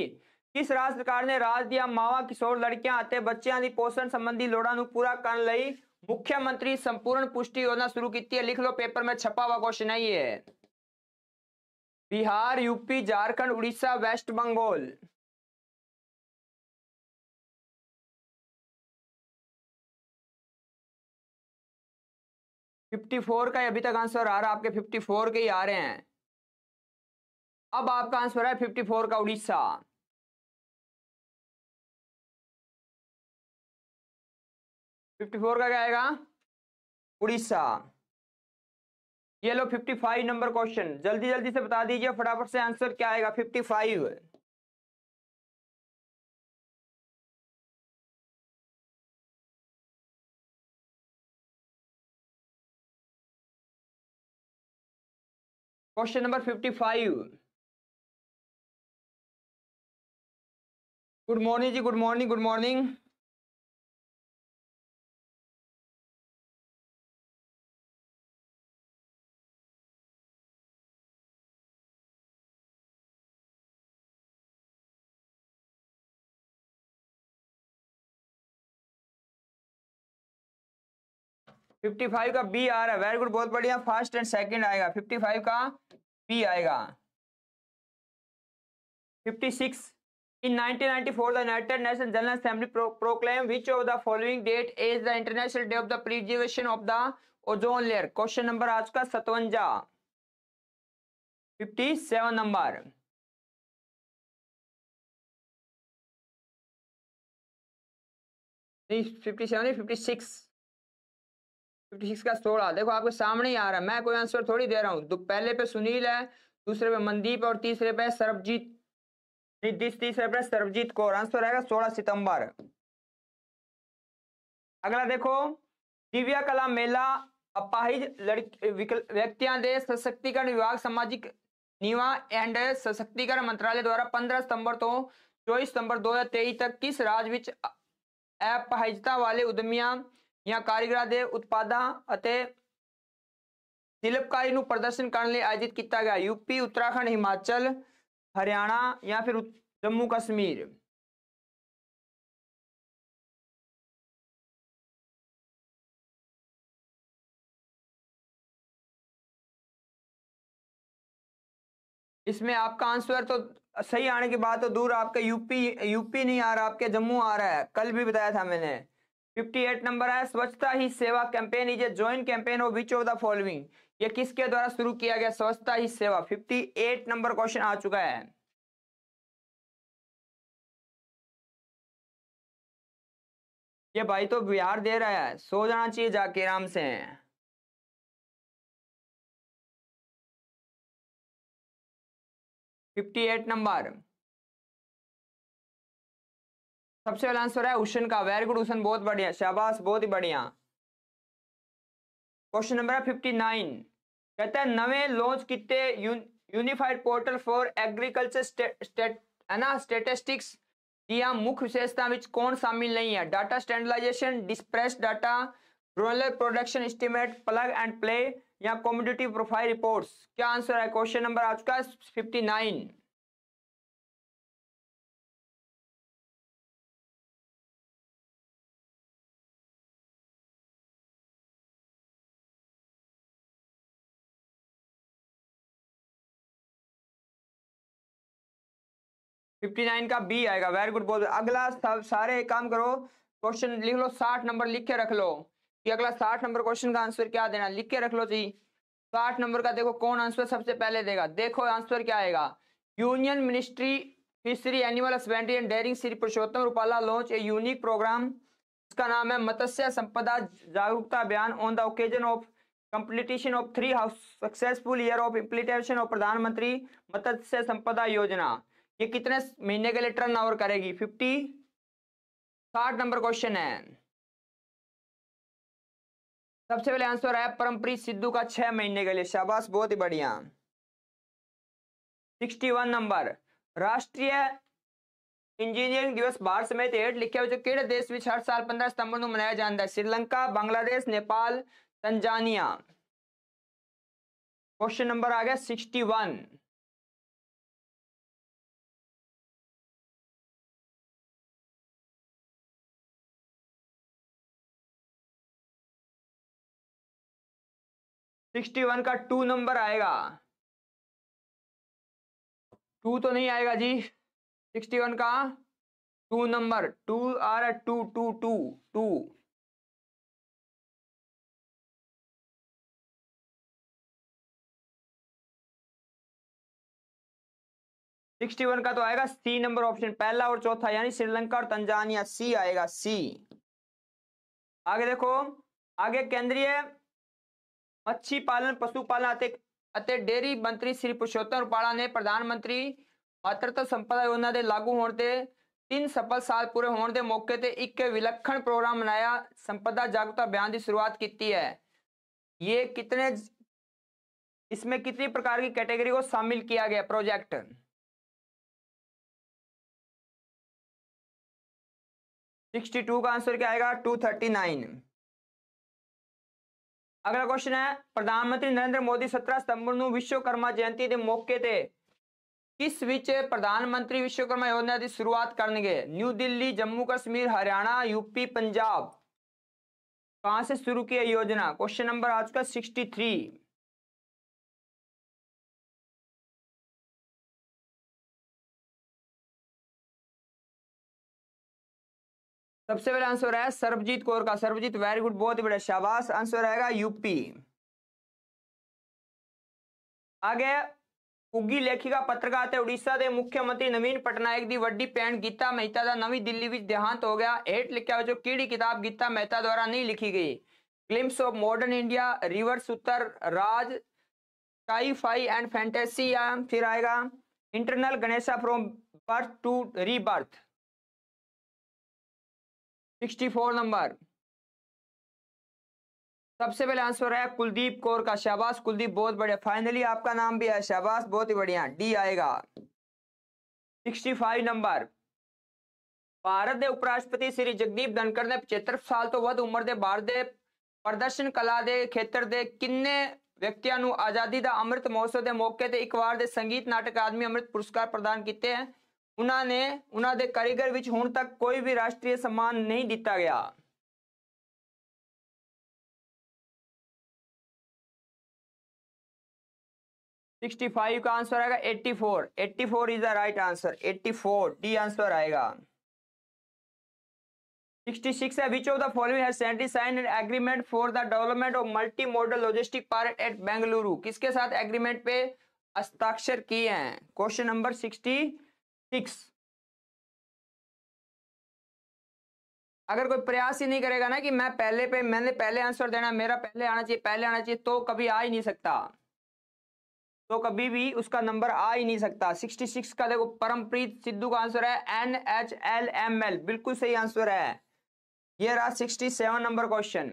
किस राज्य सरकार ने राज दिया मावा किशोर लड़कियां आते बच्चों की पोषण संबंधी लोड़ा नू पूरा करने लई मुख्यमंत्री संपूर्ण पुष्टि योजना शुरू की है? लिख लो, पेपर में छपा हुआ क्वेश्चन है ये। Bihar, UP, Jharkhand, Orissa, West Bengal. Fifty four का अभी तक आंसर आ रहा है, आपके फिफ्टी फोर के ही आ रहे हैं। अब आपका आंसर है फिफ्टी फोर का उड़ीसा। फिफ्टी फोर का क्या आएगा? उड़ीसा। ये लो फिफ्टी फाइव नंबर क्वेश्चन, जल्दी जल्दी से बता दीजिए फटाफट से आंसर क्या आएगा fifty five. Question number fifty five. Good morning जी, good morning, good morning. Fifty five का बी आ रहा है, वेरी गुड, बहुत बढ़िया। फर्स्ट एंड सेकंड आएगा, फिफ्टी फाइव का बी आएगा। Fifty six in nineteen ninety four the United nation general assembly proclaim which of the following date is the international day of the preservation of the ozone layer? Question number आज का सत्तावन। Fifty seven number fifty seven या fifty six fifty six का सोलह देखो आपके सामने ही आ रहा है, मैं कोई आंसर थोड़ी दे रहा हूँ। तो पहले पे सुनील है, दूसरे पे मनदीप और तीसरे पे सरबजीत, तीसरे पे सरबजीत कौर। आंसर आएगा सोलह सितंबर। अगला देखो, दिव्या कला मेला अपाहिज व्यक्तियां दे सशक्तिकरण विभाग सामाजिक नीवा एंड सशक्तिकरण मंत्रालय द्वारा पंद्रह सितंबर तो चौबीस सितंबर दो हजार तेईस तक किस राज्य विच अपाहिजता वाले उद्यमियां या कारीगरां दे उत्पादां अते शिल्पकारी नू प्रदर्शन करने आयोजित किया गया? यूपी, उत्तराखंड, हिमाचल, हरियाणा या फिर जम्मू कश्मीर। इसमें आपका आंसर तो सही आने की बात तो दूर, आपका यूपी यूपी नहीं आ रहा, आपके जम्मू आ रहा है। कल भी बताया था मैंने। अट्ठावन नंबर है, Swachhata Hi Seva campaign is a joint campaign of which of the following? ये किसके द्वारा शुरू किया गया स्वच्छता ही सेवा? अट्ठावन नंबर क्वेश्चन आ चुका है। ये भाई तो बिहार दे रहा है, सो जाना चाहिए जाके आराम से। अट्ठावन नंबर सबसे पहला आंसर है हुसैन का। वेरी गुड हुसैन, बहुत बढ़िया, शाबाश, बहुत ही बढ़िया। क्वेश्चन नंबर है उनसठ, कहता है नवे लॉन्च किते unified portal for agriculture state है ना स्टेटिस्टिक्स दिया मुख्य विशेषता विच कौन शामिल नहीं है? Data standardization, disperse data, rural production estimate, plug and play या कॉम्पिटिटिव प्रोफाइल रिपोर्ट्स। क्या आंसर है? क्वेश्चन नंबर आ चुका है उनसठ। उनसठ का बी आएगा। वेरी गुड, बहुत। अगला सब सारे काम करो, क्वेश्चन लिख लो, साठ नंबर लिख के रख लो कि अगला साठ नंबर क्वेश्चन का आंसर क्या देना, लिख के रख लो जी। साठ नंबर का देखो कौन आंसर सबसे पहले देगा। देखो आंसर क्या आएगा, union ministry fishery animal husbandry and dairying Shri Purushottam Rupala launch a unique program जिसका नाम है Matsya Sampada Jagrukta Abhiyan on the occasion of completion of three successful year of implementation of Pradhan Mantri Matsya Sampada Yojana. ये कितने महीने के लिए टर्न ओवर करेगी? फिफ्टी साठ नंबर क्वेश्चन है। सबसे पहले आंसर है परमप्रीत सिद्धू का, छह महीने के लिए, शाबाश, बहुत ही बढ़िया। इकसठ नंबर राष्ट्रीय इंजीनियरिंग दिवस भारत समेत हेठ लिखिया विच केड़े देश विच हर साल पंद्रह सितंबर नू मनाया जाता है? Sri Lanka, Bangladesh, Nepal, Tanzania. Question number आ गया इकसठ। इकसठ का टू नंबर आएगा, टू तो नहीं आएगा जी। इकसठ का टू नंबर, टू आ रहा है, टू टू टू टू। इकसठ का तो आएगा सी नंबर ऑप्शन, पहला और चौथा यानी श्रीलंका और तंजानिया, सी आएगा, सी। आगे देखो, आगे केंद्रीय मच्छी पालन, पशुपालन अते डेयरी मंत्री श्री पुरुषोत्तम रूपाला ने प्रधानमंत्री मातृत्व संपदा योजना के लागू होने के तीन सफल साल पूरे होने के मौके पर एक विलक्षण प्रोग्राम मनाया संपदा जागरूकता अभियान की शुरुआत की है। ये कितने, इसमें कितनी प्रकार की कैटेगरी को शामिल किया गया प्रोजेक्ट? सिक्सटी टू का आंसर क्या आएगा? Two thirty nine. अगला क्वेश्चन है, प्रधानमंत्री नरेंद्र मोदी सत्रह सितंबर ਨੂੰ ਵਿਸ਼ਵਕਰਮਾ ਜਯੰਤੀ ਦੇ ਮੌਕੇ ਤੇ ਕਿਸ ਵਿੱਚ ਪ੍ਰਧਾਨਮੰਤਰੀ ਵਿਸ਼ਵਕਰਮਾ ਯੋਜਨਾ ਦੀ ਸ਼ੁਰੂਆਤ ਕਰਨਗੇ? ਨਿਊ ਦਿੱਲੀ, ਜੰਮੂ ਕਸ਼ਮੀਰ, ਹਰਿਆਣਾ, ਯੂਪੀ, पंजाब। कहां से शुरू की योजना? क्वेश्चन नंबर आज का तिरसठ। सबसे पहला आंसर है सरबजीत कौर का, सरबजीत, वेरी गुड, बहुत ही बढ़िया, शाबाश। आंसर आएगा यूपी। आगे ਉੱਘੀ ਲੇਖਿਕਾ ਪੱਤਰਕਾਰ ਤੇ ਉੜੀਸਾ ਦੇ ਮੁੱਖ ਮੰਤਰੀ ਨਵੀਨ ਪਟਨਾਇਕ ਦੀ ਵੱਡੀ ਭੈਣ ਗੀਤਾ ਮਹਿਤਾ ਦਾ ਨਵੀਂ ਦਿੱਲੀ ਵਿੱਚ ਦੇਹਾਂਤ ਹੋ ਗਿਆ। ਹੇਠ ਲਿਖਿਆ ਹੋਇਆ ਜੋ ਕਿਹੜੀ ਕਿਤਾਬ ਗੀਤਾ ਮਹਿਤਾ ਦੁਆਰਾ ਨਹੀਂ ਲਿਖੀ ਗਈ। Glimpse of modern India, river Sutra, Raj, sci-fi and fantasy, या फिर आएगा internal Ganesha from birth to rebirth. चौंसठ नंबर सबसे पहले आंसर है कुलदीप कौर का। शाबाश कुलदीप, बहुत बढ़िया। फाइनली आपका नाम भी है, शाबाश, बहुत ही बढ़िया, डी आएगा। पैंसठ नंबर भारत के उपराष्ट्रपति श्री जगदीप धनखड़ ने पचहत्तर साल तो वध उम्र के भारत के प्रदर्शन कला के खेत्र के किन्ने व्यक्तियों को आज़ादी का अमृत महोत्सव के मौके पर एक बार के संगीत नाटक अकादमी अमृत पुरस्कार प्रदान किए हैं। उन्होंने उन्होंने कारीगर विच हुण तक कोई भी राष्ट्रीय सम्मान नहीं दिता गया। पैंसठ का आंसर आएगा चौरासी। चौरासी इज द राइट आंसर। चौरासी डी आंसर आएगा। छियासठ है which of the following has sentry sign an agreement for the development of multi modal logistic park at Bengaluru. किसके साथ एग्रीमेंट पे हस्ताक्षर किए हैं? क्वेश्चन नंबर छियासठ। अगर कोई प्रयास ही नहीं करेगा ना कि मैं पहले पे मैंने पहले आंसर देना, मेरा पहले आना चाहिए पहले आना चाहिए तो कभी आ ही नहीं सकता, तो कभी भी उसका नंबर आ ही नहीं सकता। छियासठ का देखो परमप्रीत सिद्धू का आंसर है N H L M L, बिल्कुल सही आंसर है। ये रहा सड़सठ नंबर क्वेश्चन।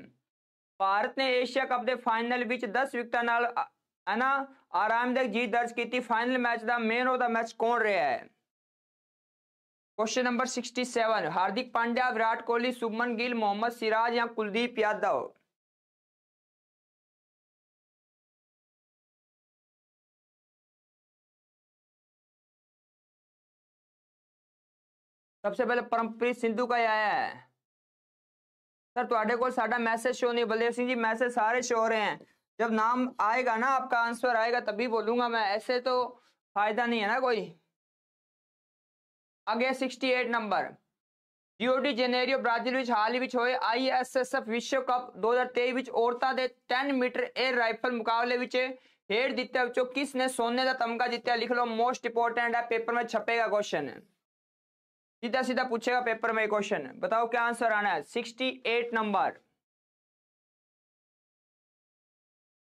भारत ने एशिया कप के फाइनल विच दस विकटा नाल है ना आरामदायक जीत दर्ज की थी। फाइनल मैच का मैन ऑफ द मैच कौन रहा है? क्वेश्चन नंबर सड़सठ। हार्दिक पांड्या, विराट कोहली, शुभमन गिल, मोहम्मद सिराज या कुलदीप यादव। सबसे पहले परमप्रीत सिद्धू का आया है। सर ਤੁਹਾਡੇ ਕੋਲ ਸਾਡਾ ਮੈਸੇਜ ਸ਼ੋ नहीं, बलदेव सिंह जी मैसेज सारे शो हो रहे हैं। जब नाम आएगा ना आपका आंसर आएगा तभी बोलूंगा मैं, ऐसे तो फायदा नहीं है ना कोई। आगे अड़सठ number. Rio de Janeiro Brazil विच हाल ही विच होए आई एस एस एफ विश्व कप दो हज़ार तेईस विच औरतां दे दस मीटर एयर राइफल मुकाबले विच हेठ दित्या विचों किसने सोने का तमगा जित्या? लिख लो मोस्ट इंपोर्टेंट है, पेपर में छपेगा क्वेश्चन, सीधा सीधा पूछेगा पेपर में क्वेश्चन। बताओ क्या आंसर आना है? अड़सठ नंबर।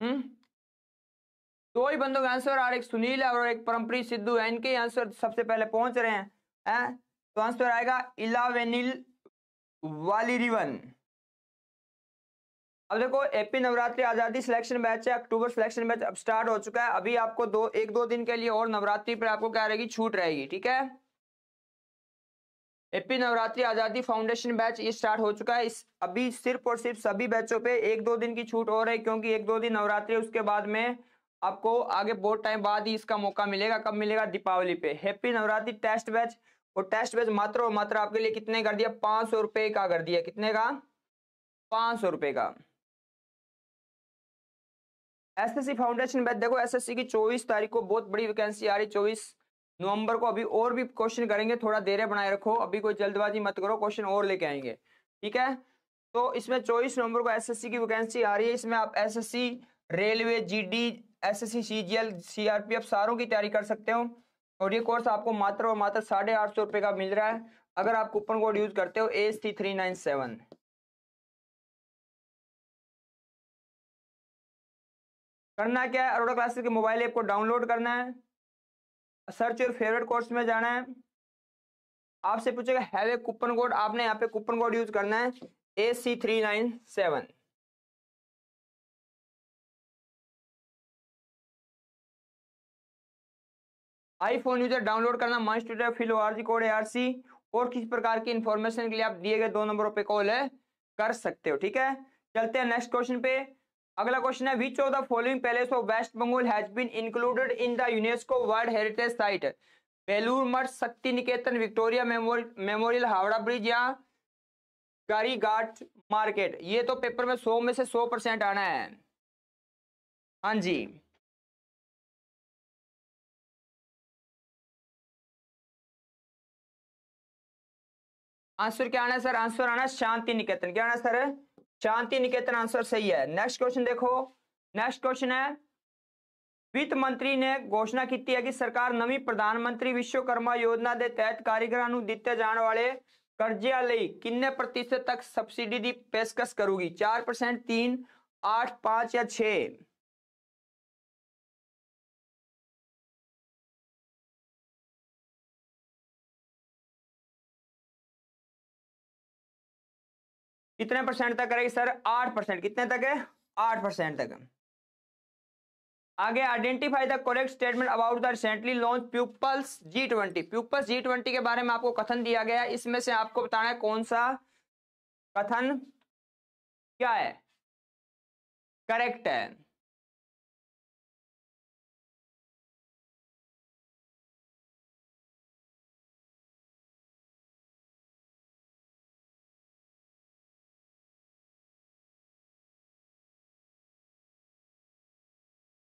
हम्म दो ही बंदों के आंसर आ रहे, एक सुनील है और एक परमप्रीत सिद्धू है, इनके आंसर सबसे पहले पहुंच रहे हैं है? तो आंसर आएगा इलावेनिल वाली रिवन। अब देखो एपी नवरात्रि आजादी सिलेक्शन बैच है, अक्टूबर सिलेक्शन बैच अब स्टार्ट हो चुका है। अभी आपको दो एक दो दिन के लिए और नवरात्रि पर आपको क्या रहेगी? छूट रहेगी, ठीक है। एपी नवरात्रि आज़ादी फाउंडेशन बैच ये स्टार्ट हो चुका है। इस अभी सिर्फ और सिर्फ सभी बैचों पे एक दो दिन की छूट हो रही है, क्योंकि एक दो दिन नवरात्रि, उसके बाद में आपको आगे बहुत टाइम बाद ही इसका मौका मिलेगा। कब मिलेगा? दीपावली पे। हैप्पी नवरात्रि टेस्ट बैच, और टेस्ट बैच मात्र और मात्र आपके लिए कितने कर दिया? पाँच सौ रुपये का कर दिया। कितने का? पाँच सौ रुपये का। S S C foundation batch देखो एस एस सी की चौबीस तारीख को बहुत बड़ी वैकेंसी आ रही, चौबीस नवंबर को। अभी और भी क्वेश्चन करेंगे, थोड़ा देर बनाए रखो, अभी कोई जल्दबाजी मत करो, क्वेश्चन और लेके आएंगे, ठीक है। तो इसमें चौबीस नवंबर को एसएससी की वैकेंसी आ रही है। इसमें आप SSC railway, GD, SSC CGL, CRPF सारों की तैयारी कर सकते हो। और ये कोर्स आपको मात्र और मात्र साढ़े आठ सौ रुपये का मिल रहा है अगर आप कूपन कोड यूज करते हो A S T three nine seven. करना क्या है? अरोड़ा क्लासेस के मोबाइल ऐप को डाउनलोड करना है, सर्च और फेवरेट कोर्स में जाना है। आपसे पूछेगा हैव ए कूपन कोड, आपने यहाँ पे कूपन कोड यूज करना है A C three nine seven. IPhone user download करना my studio filo RG code A R C. और किसी प्रकार की इंफॉर्मेशन के लिए आप दिए गए दो नंबरों पे कॉल है कर सकते हो, ठीक है। चलते हैं नेक्स्ट क्वेश्चन पे। अगला क्वेश्चन है which of the following palace of waste Bengal has been included in the UNESCO world heritage site? Belur Math, शक्ति Niketan, Victoria memorial, Howrah bridge या गारी घाट मार्केट। ये तो पेपर में सौ में से सौ परसेंट आना है। हाँ जी, आंसर क्या आना है सर? आंसर आना शांति निकेतन। क्या आना सर? शांति निकेतन आंसर सही है। नेक्स्ट क्वेश्चन देखो। नेक्स्ट क्वेश्चन है वित्त मंत्री ने घोषणा की है कि सरकार नवी प्रधानमंत्री विश्वकर्मा योजना के तहत कारीगरां नूं दिते जाण वाले कर्जियां लई किन्ने प्रतिशत तक सबसिडी की पेशकश करूगी? चार परसेंट, तीन, आठ, पांच या छे? कितने परसेंट तक करेगी सर? आठ परसेंट। कितने तक है? आठ परसेंट तक। आगे, identify the correct statement about the recently launch people's G twenty people's G twenty के बारे में आपको कथन दिया गया है, इसमें से आपको बताना है कौन सा कथन क्या है, करेक्ट है।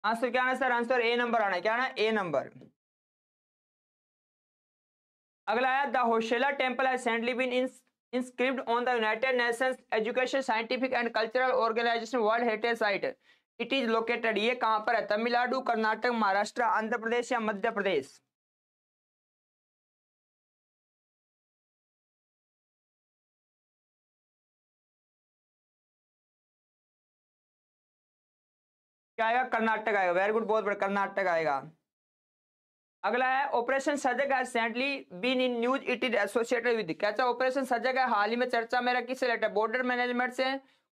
आंसर क्या आना सर? आंसर ए नंबर आना है। क्या आना? A number. अगला है the Hoysala temple has recently been inscript on the United Nations education scientific and cultural organisation world heritage site. It is located, ये कहां पर है? तमिलनाडु, कर्नाटक, महाराष्ट्र, आंध्र प्रदेश या मध्य प्रदेश? क्या आएगा? कर्नाटक आएगा। वेरी गुड, बहुत बड़ा, कर्नाटक आएगा। अगला है ऑपरेशन सजग है recently been in news, it is associated with. क्या ऑपरेशन सजग है हाल ही में चर्चा में किससे रिलेटेड? बॉर्डर मैनेजमेंट से,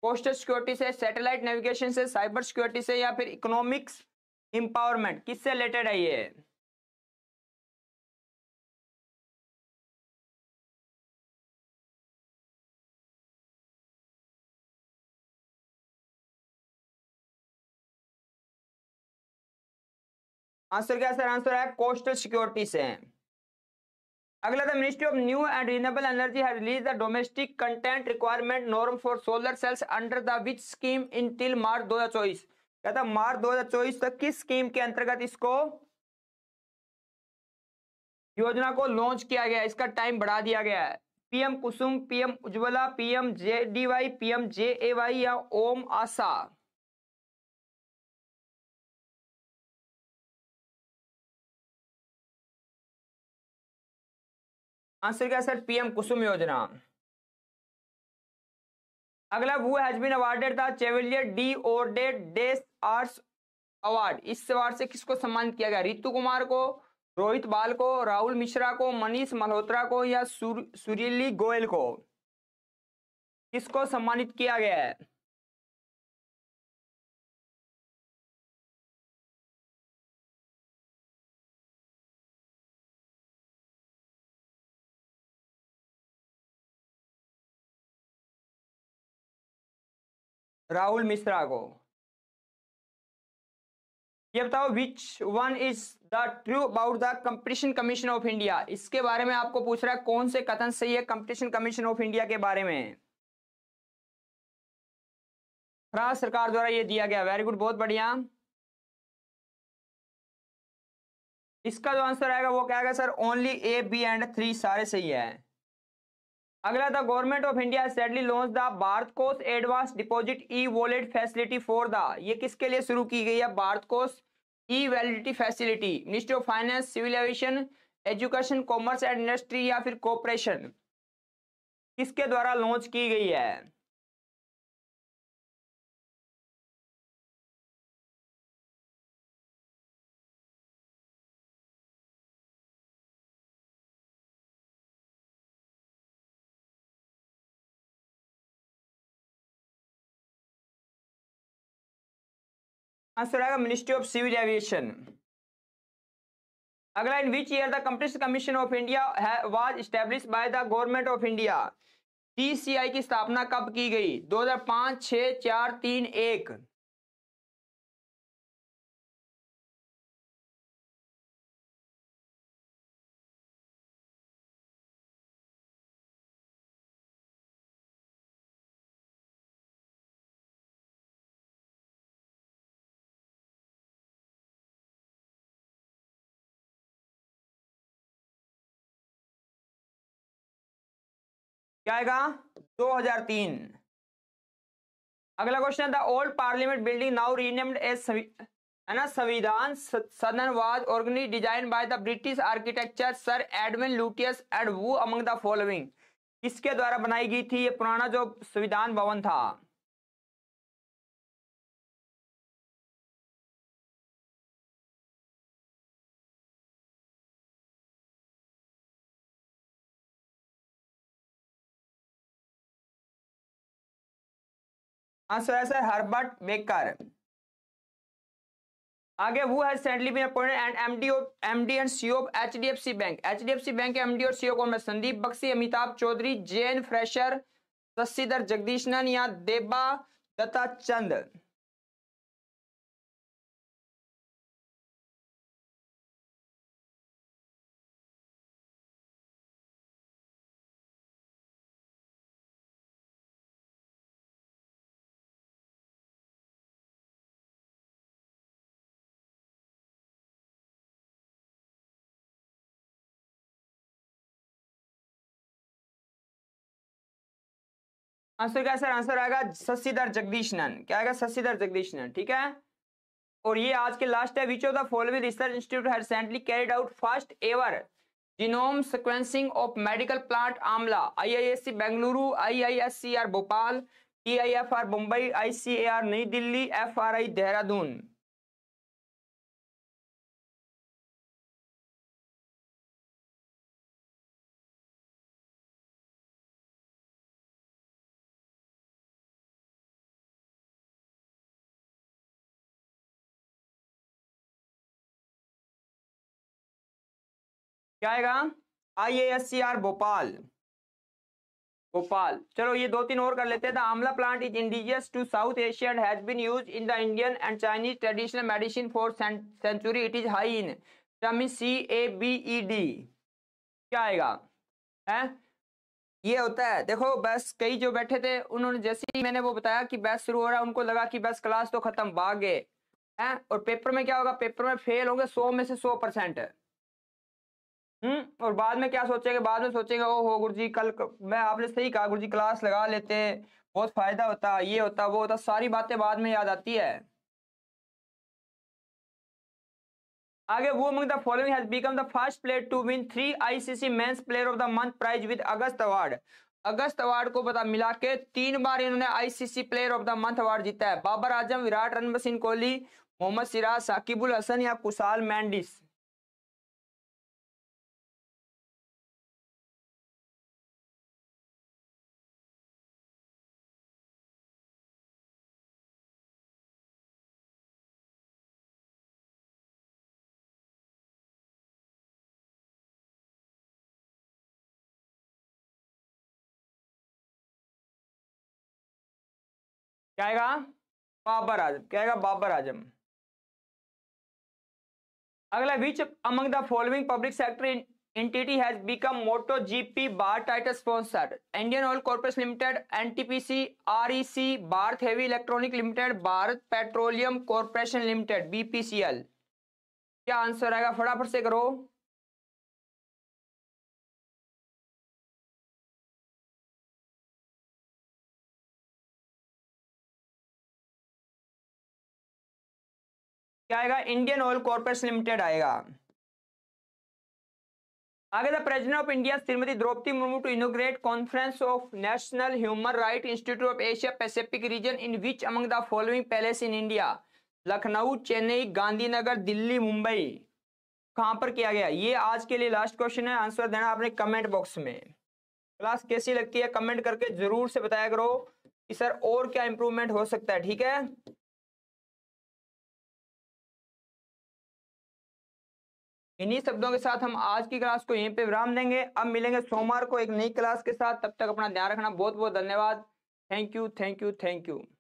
कोस्टल सिक्योरिटी से, सैटेलाइट नेविगेशन से, साइबर सिक्योरिटी से या फिर इकोनॉमिक्स इंपावरमेंट? किससे रिलेटेड है ये? आंसर क्या सर? आंसर है कोस्टल सिक्योरिटी से। अगला, the ministry of new and renewable energy has release the domestic content requirement norm for solar cells under the which scheme in till March दो हजार चौबीस? क्या था? मार्च दो हजार चौबीस तक किस स्कीम के अंतर्गत इसको योजना को लॉन्च किया गया? इसका टाइम बढ़ा दिया गया है। PM Kusum, PM Ujjwala, PM J D Y, PM J A Y या ओम आशा? आंसर क्या सर? पीएम कुसुम योजना। अगला, वो has been awarded the चेवेलियर de ओर्डे des arts award. इस अवार्ड से किसको सम्मानित किया गया? रितु कुमार को, रोहित बाल को, राहुल मिश्रा को, मनीष मल्होत्रा को या सुरीली गोयल को? किसको सम्मानित किया गया है? राहुल मिश्रा को। ये बताओ, which one is the true about the competition commission of India? इसके बारे में आपको पूछ रहा है कौन से कथन सही है कंपटीशन कमीशन ऑफ इंडिया के बारे में? फ्रांस सरकार द्वारा ये दिया गया। वेरी गुड, बहुत बढ़िया। इसका जो आंसर आएगा वो क्या आएगा sir? Only A, B and three सारे सही है। अगला, the government of India sadly launch the Bharat Kosh advance deposit e wallet facility for the. ये किसके लिए शुरू की गई है? Bharat Kosh e validity facility. Ministry of finance, civil aviation, education, commerce and industry या फिर कॉर्पोरेशन? किसके द्वारा लॉन्च की गई है? आंसर आएगा मिनिस्ट्री ऑफ सिविल एविएशन। अगला, in which year the competition commission of India was establish by the government of India? TCI की स्थापना कब की गई? दो हजार पाँच, छह, चार, तीन, एक? क्या आएगा? दो हजार तीन। अगला question, the old parliament building now renamed as है ना, Samvidhan Sadan was organise design by the British architecture sir Edwin Lutyens and वो अमंग द फॉलोइंग, किसके द्वारा बनाई गई थी ये पुराना जो संविधान भवन था? आंसर है सर हर्बर्ट बेकर। आगे वो है सेंटली में and MD MD and CEO of HDFC bank. HDFC bank के एमडी और सीईओ कौन है? संदीप बख्शी, अमिताभ चौधरी, जैन फ्रेशर, शशिधर जगदीशनन या देबा दत्ता चंद। आंसर क्या सर? आंसर आएगा शशिधर जगदीशनन। क्या आएगा? शशिधर जगदीशनन। ठीक है, और ये आज के लास्ट है। Which of the following research institute has recently carried out first ever genome sequencing of medical plant amla? IISc Bengaluru, आईआईएससीआर Bhopal, TIFR Mumbai, ICAR नई दिल्ली, एफआरआई देहरादून। क्या आएगा? आईएएससीआर भोपाल, भोपाल। चलो ये दो तीन और कर लेते हैं। The amla plant is indigenous to south Asia and has been used in the Indian and Chinese traditional medicine for century. It is high in vitamin C A B E D. क्या आएगा? है ये होता है। देखो बस कई जो बैठे थे उन्होंने जैसे ही मैंने वो बताया कि बैच शुरू हो रहा है, उनको लगा कि बस क्लास तो खत्म, भाग गए हैं। और पेपर में क्या होगा? पेपर में फेल होंगे सौ में से सौ परसेंट हम्म और बाद में क्या सोचेंगे? बाद में सोचेंगे ओहो गुरुजी कल मैं आपने सही कहा गुरुजी, क्लास लगा लेते, बहुत फायदा होता, ये होता वो होता, सारी बातें बाद में याद आती है। आगे वो among the following has become the first player to win three I C C Men's Player of the Month prize with August award. August award को बता मिला के तीन बार इन्होंने ICC player of the month award जीता है। बाबर आजम, विराट रणबसिन कोहली, मोहम्मद सिराज, साकिबुल हसन या कुशाल मेंडिस। क्या आएगा? बाबर आजम। क्या आएगा? बाबर आजम। अगला, which among the following public sector entity has become motto GP bar title sponsored? Indian oil corporation limited, NTPC, REC, Bharat heavy electronic limited, Bharat petroleum corporation limited, BPCL. क्या answer आएगा? फटाफट से करो। क्या आएगा? इंडियन ऑयल कॉर्पोरेशन लिमिटेड आएगा। आगे, the president of India Shrimati Draupadi Murmu to inaugurate conference of national human right institute of Asia Pacific region in which among the following palace in India? Lucknow, Chennai, Gandhinagar, Delhi, Mumbai. कहां पर किया गया? ये आज के लिए लास्ट क्वेश्चन है। आंसर देना आपने कमेंट बॉक्स में। क्लास कैसी लगती है कमेंट करके जरूर से बताया करो कि सर और क्या इंप्रूवमेंट हो सकता है। ठीक है, इन्हीं शब्दों के साथ हम आज की क्लास को यहीं पे विराम देंगे। अब मिलेंगे सोमवार को एक नई क्लास के साथ। तब तक अपना ध्यान रखना। बहुत बहुत धन्यवाद। Thank you, thank you, thank you.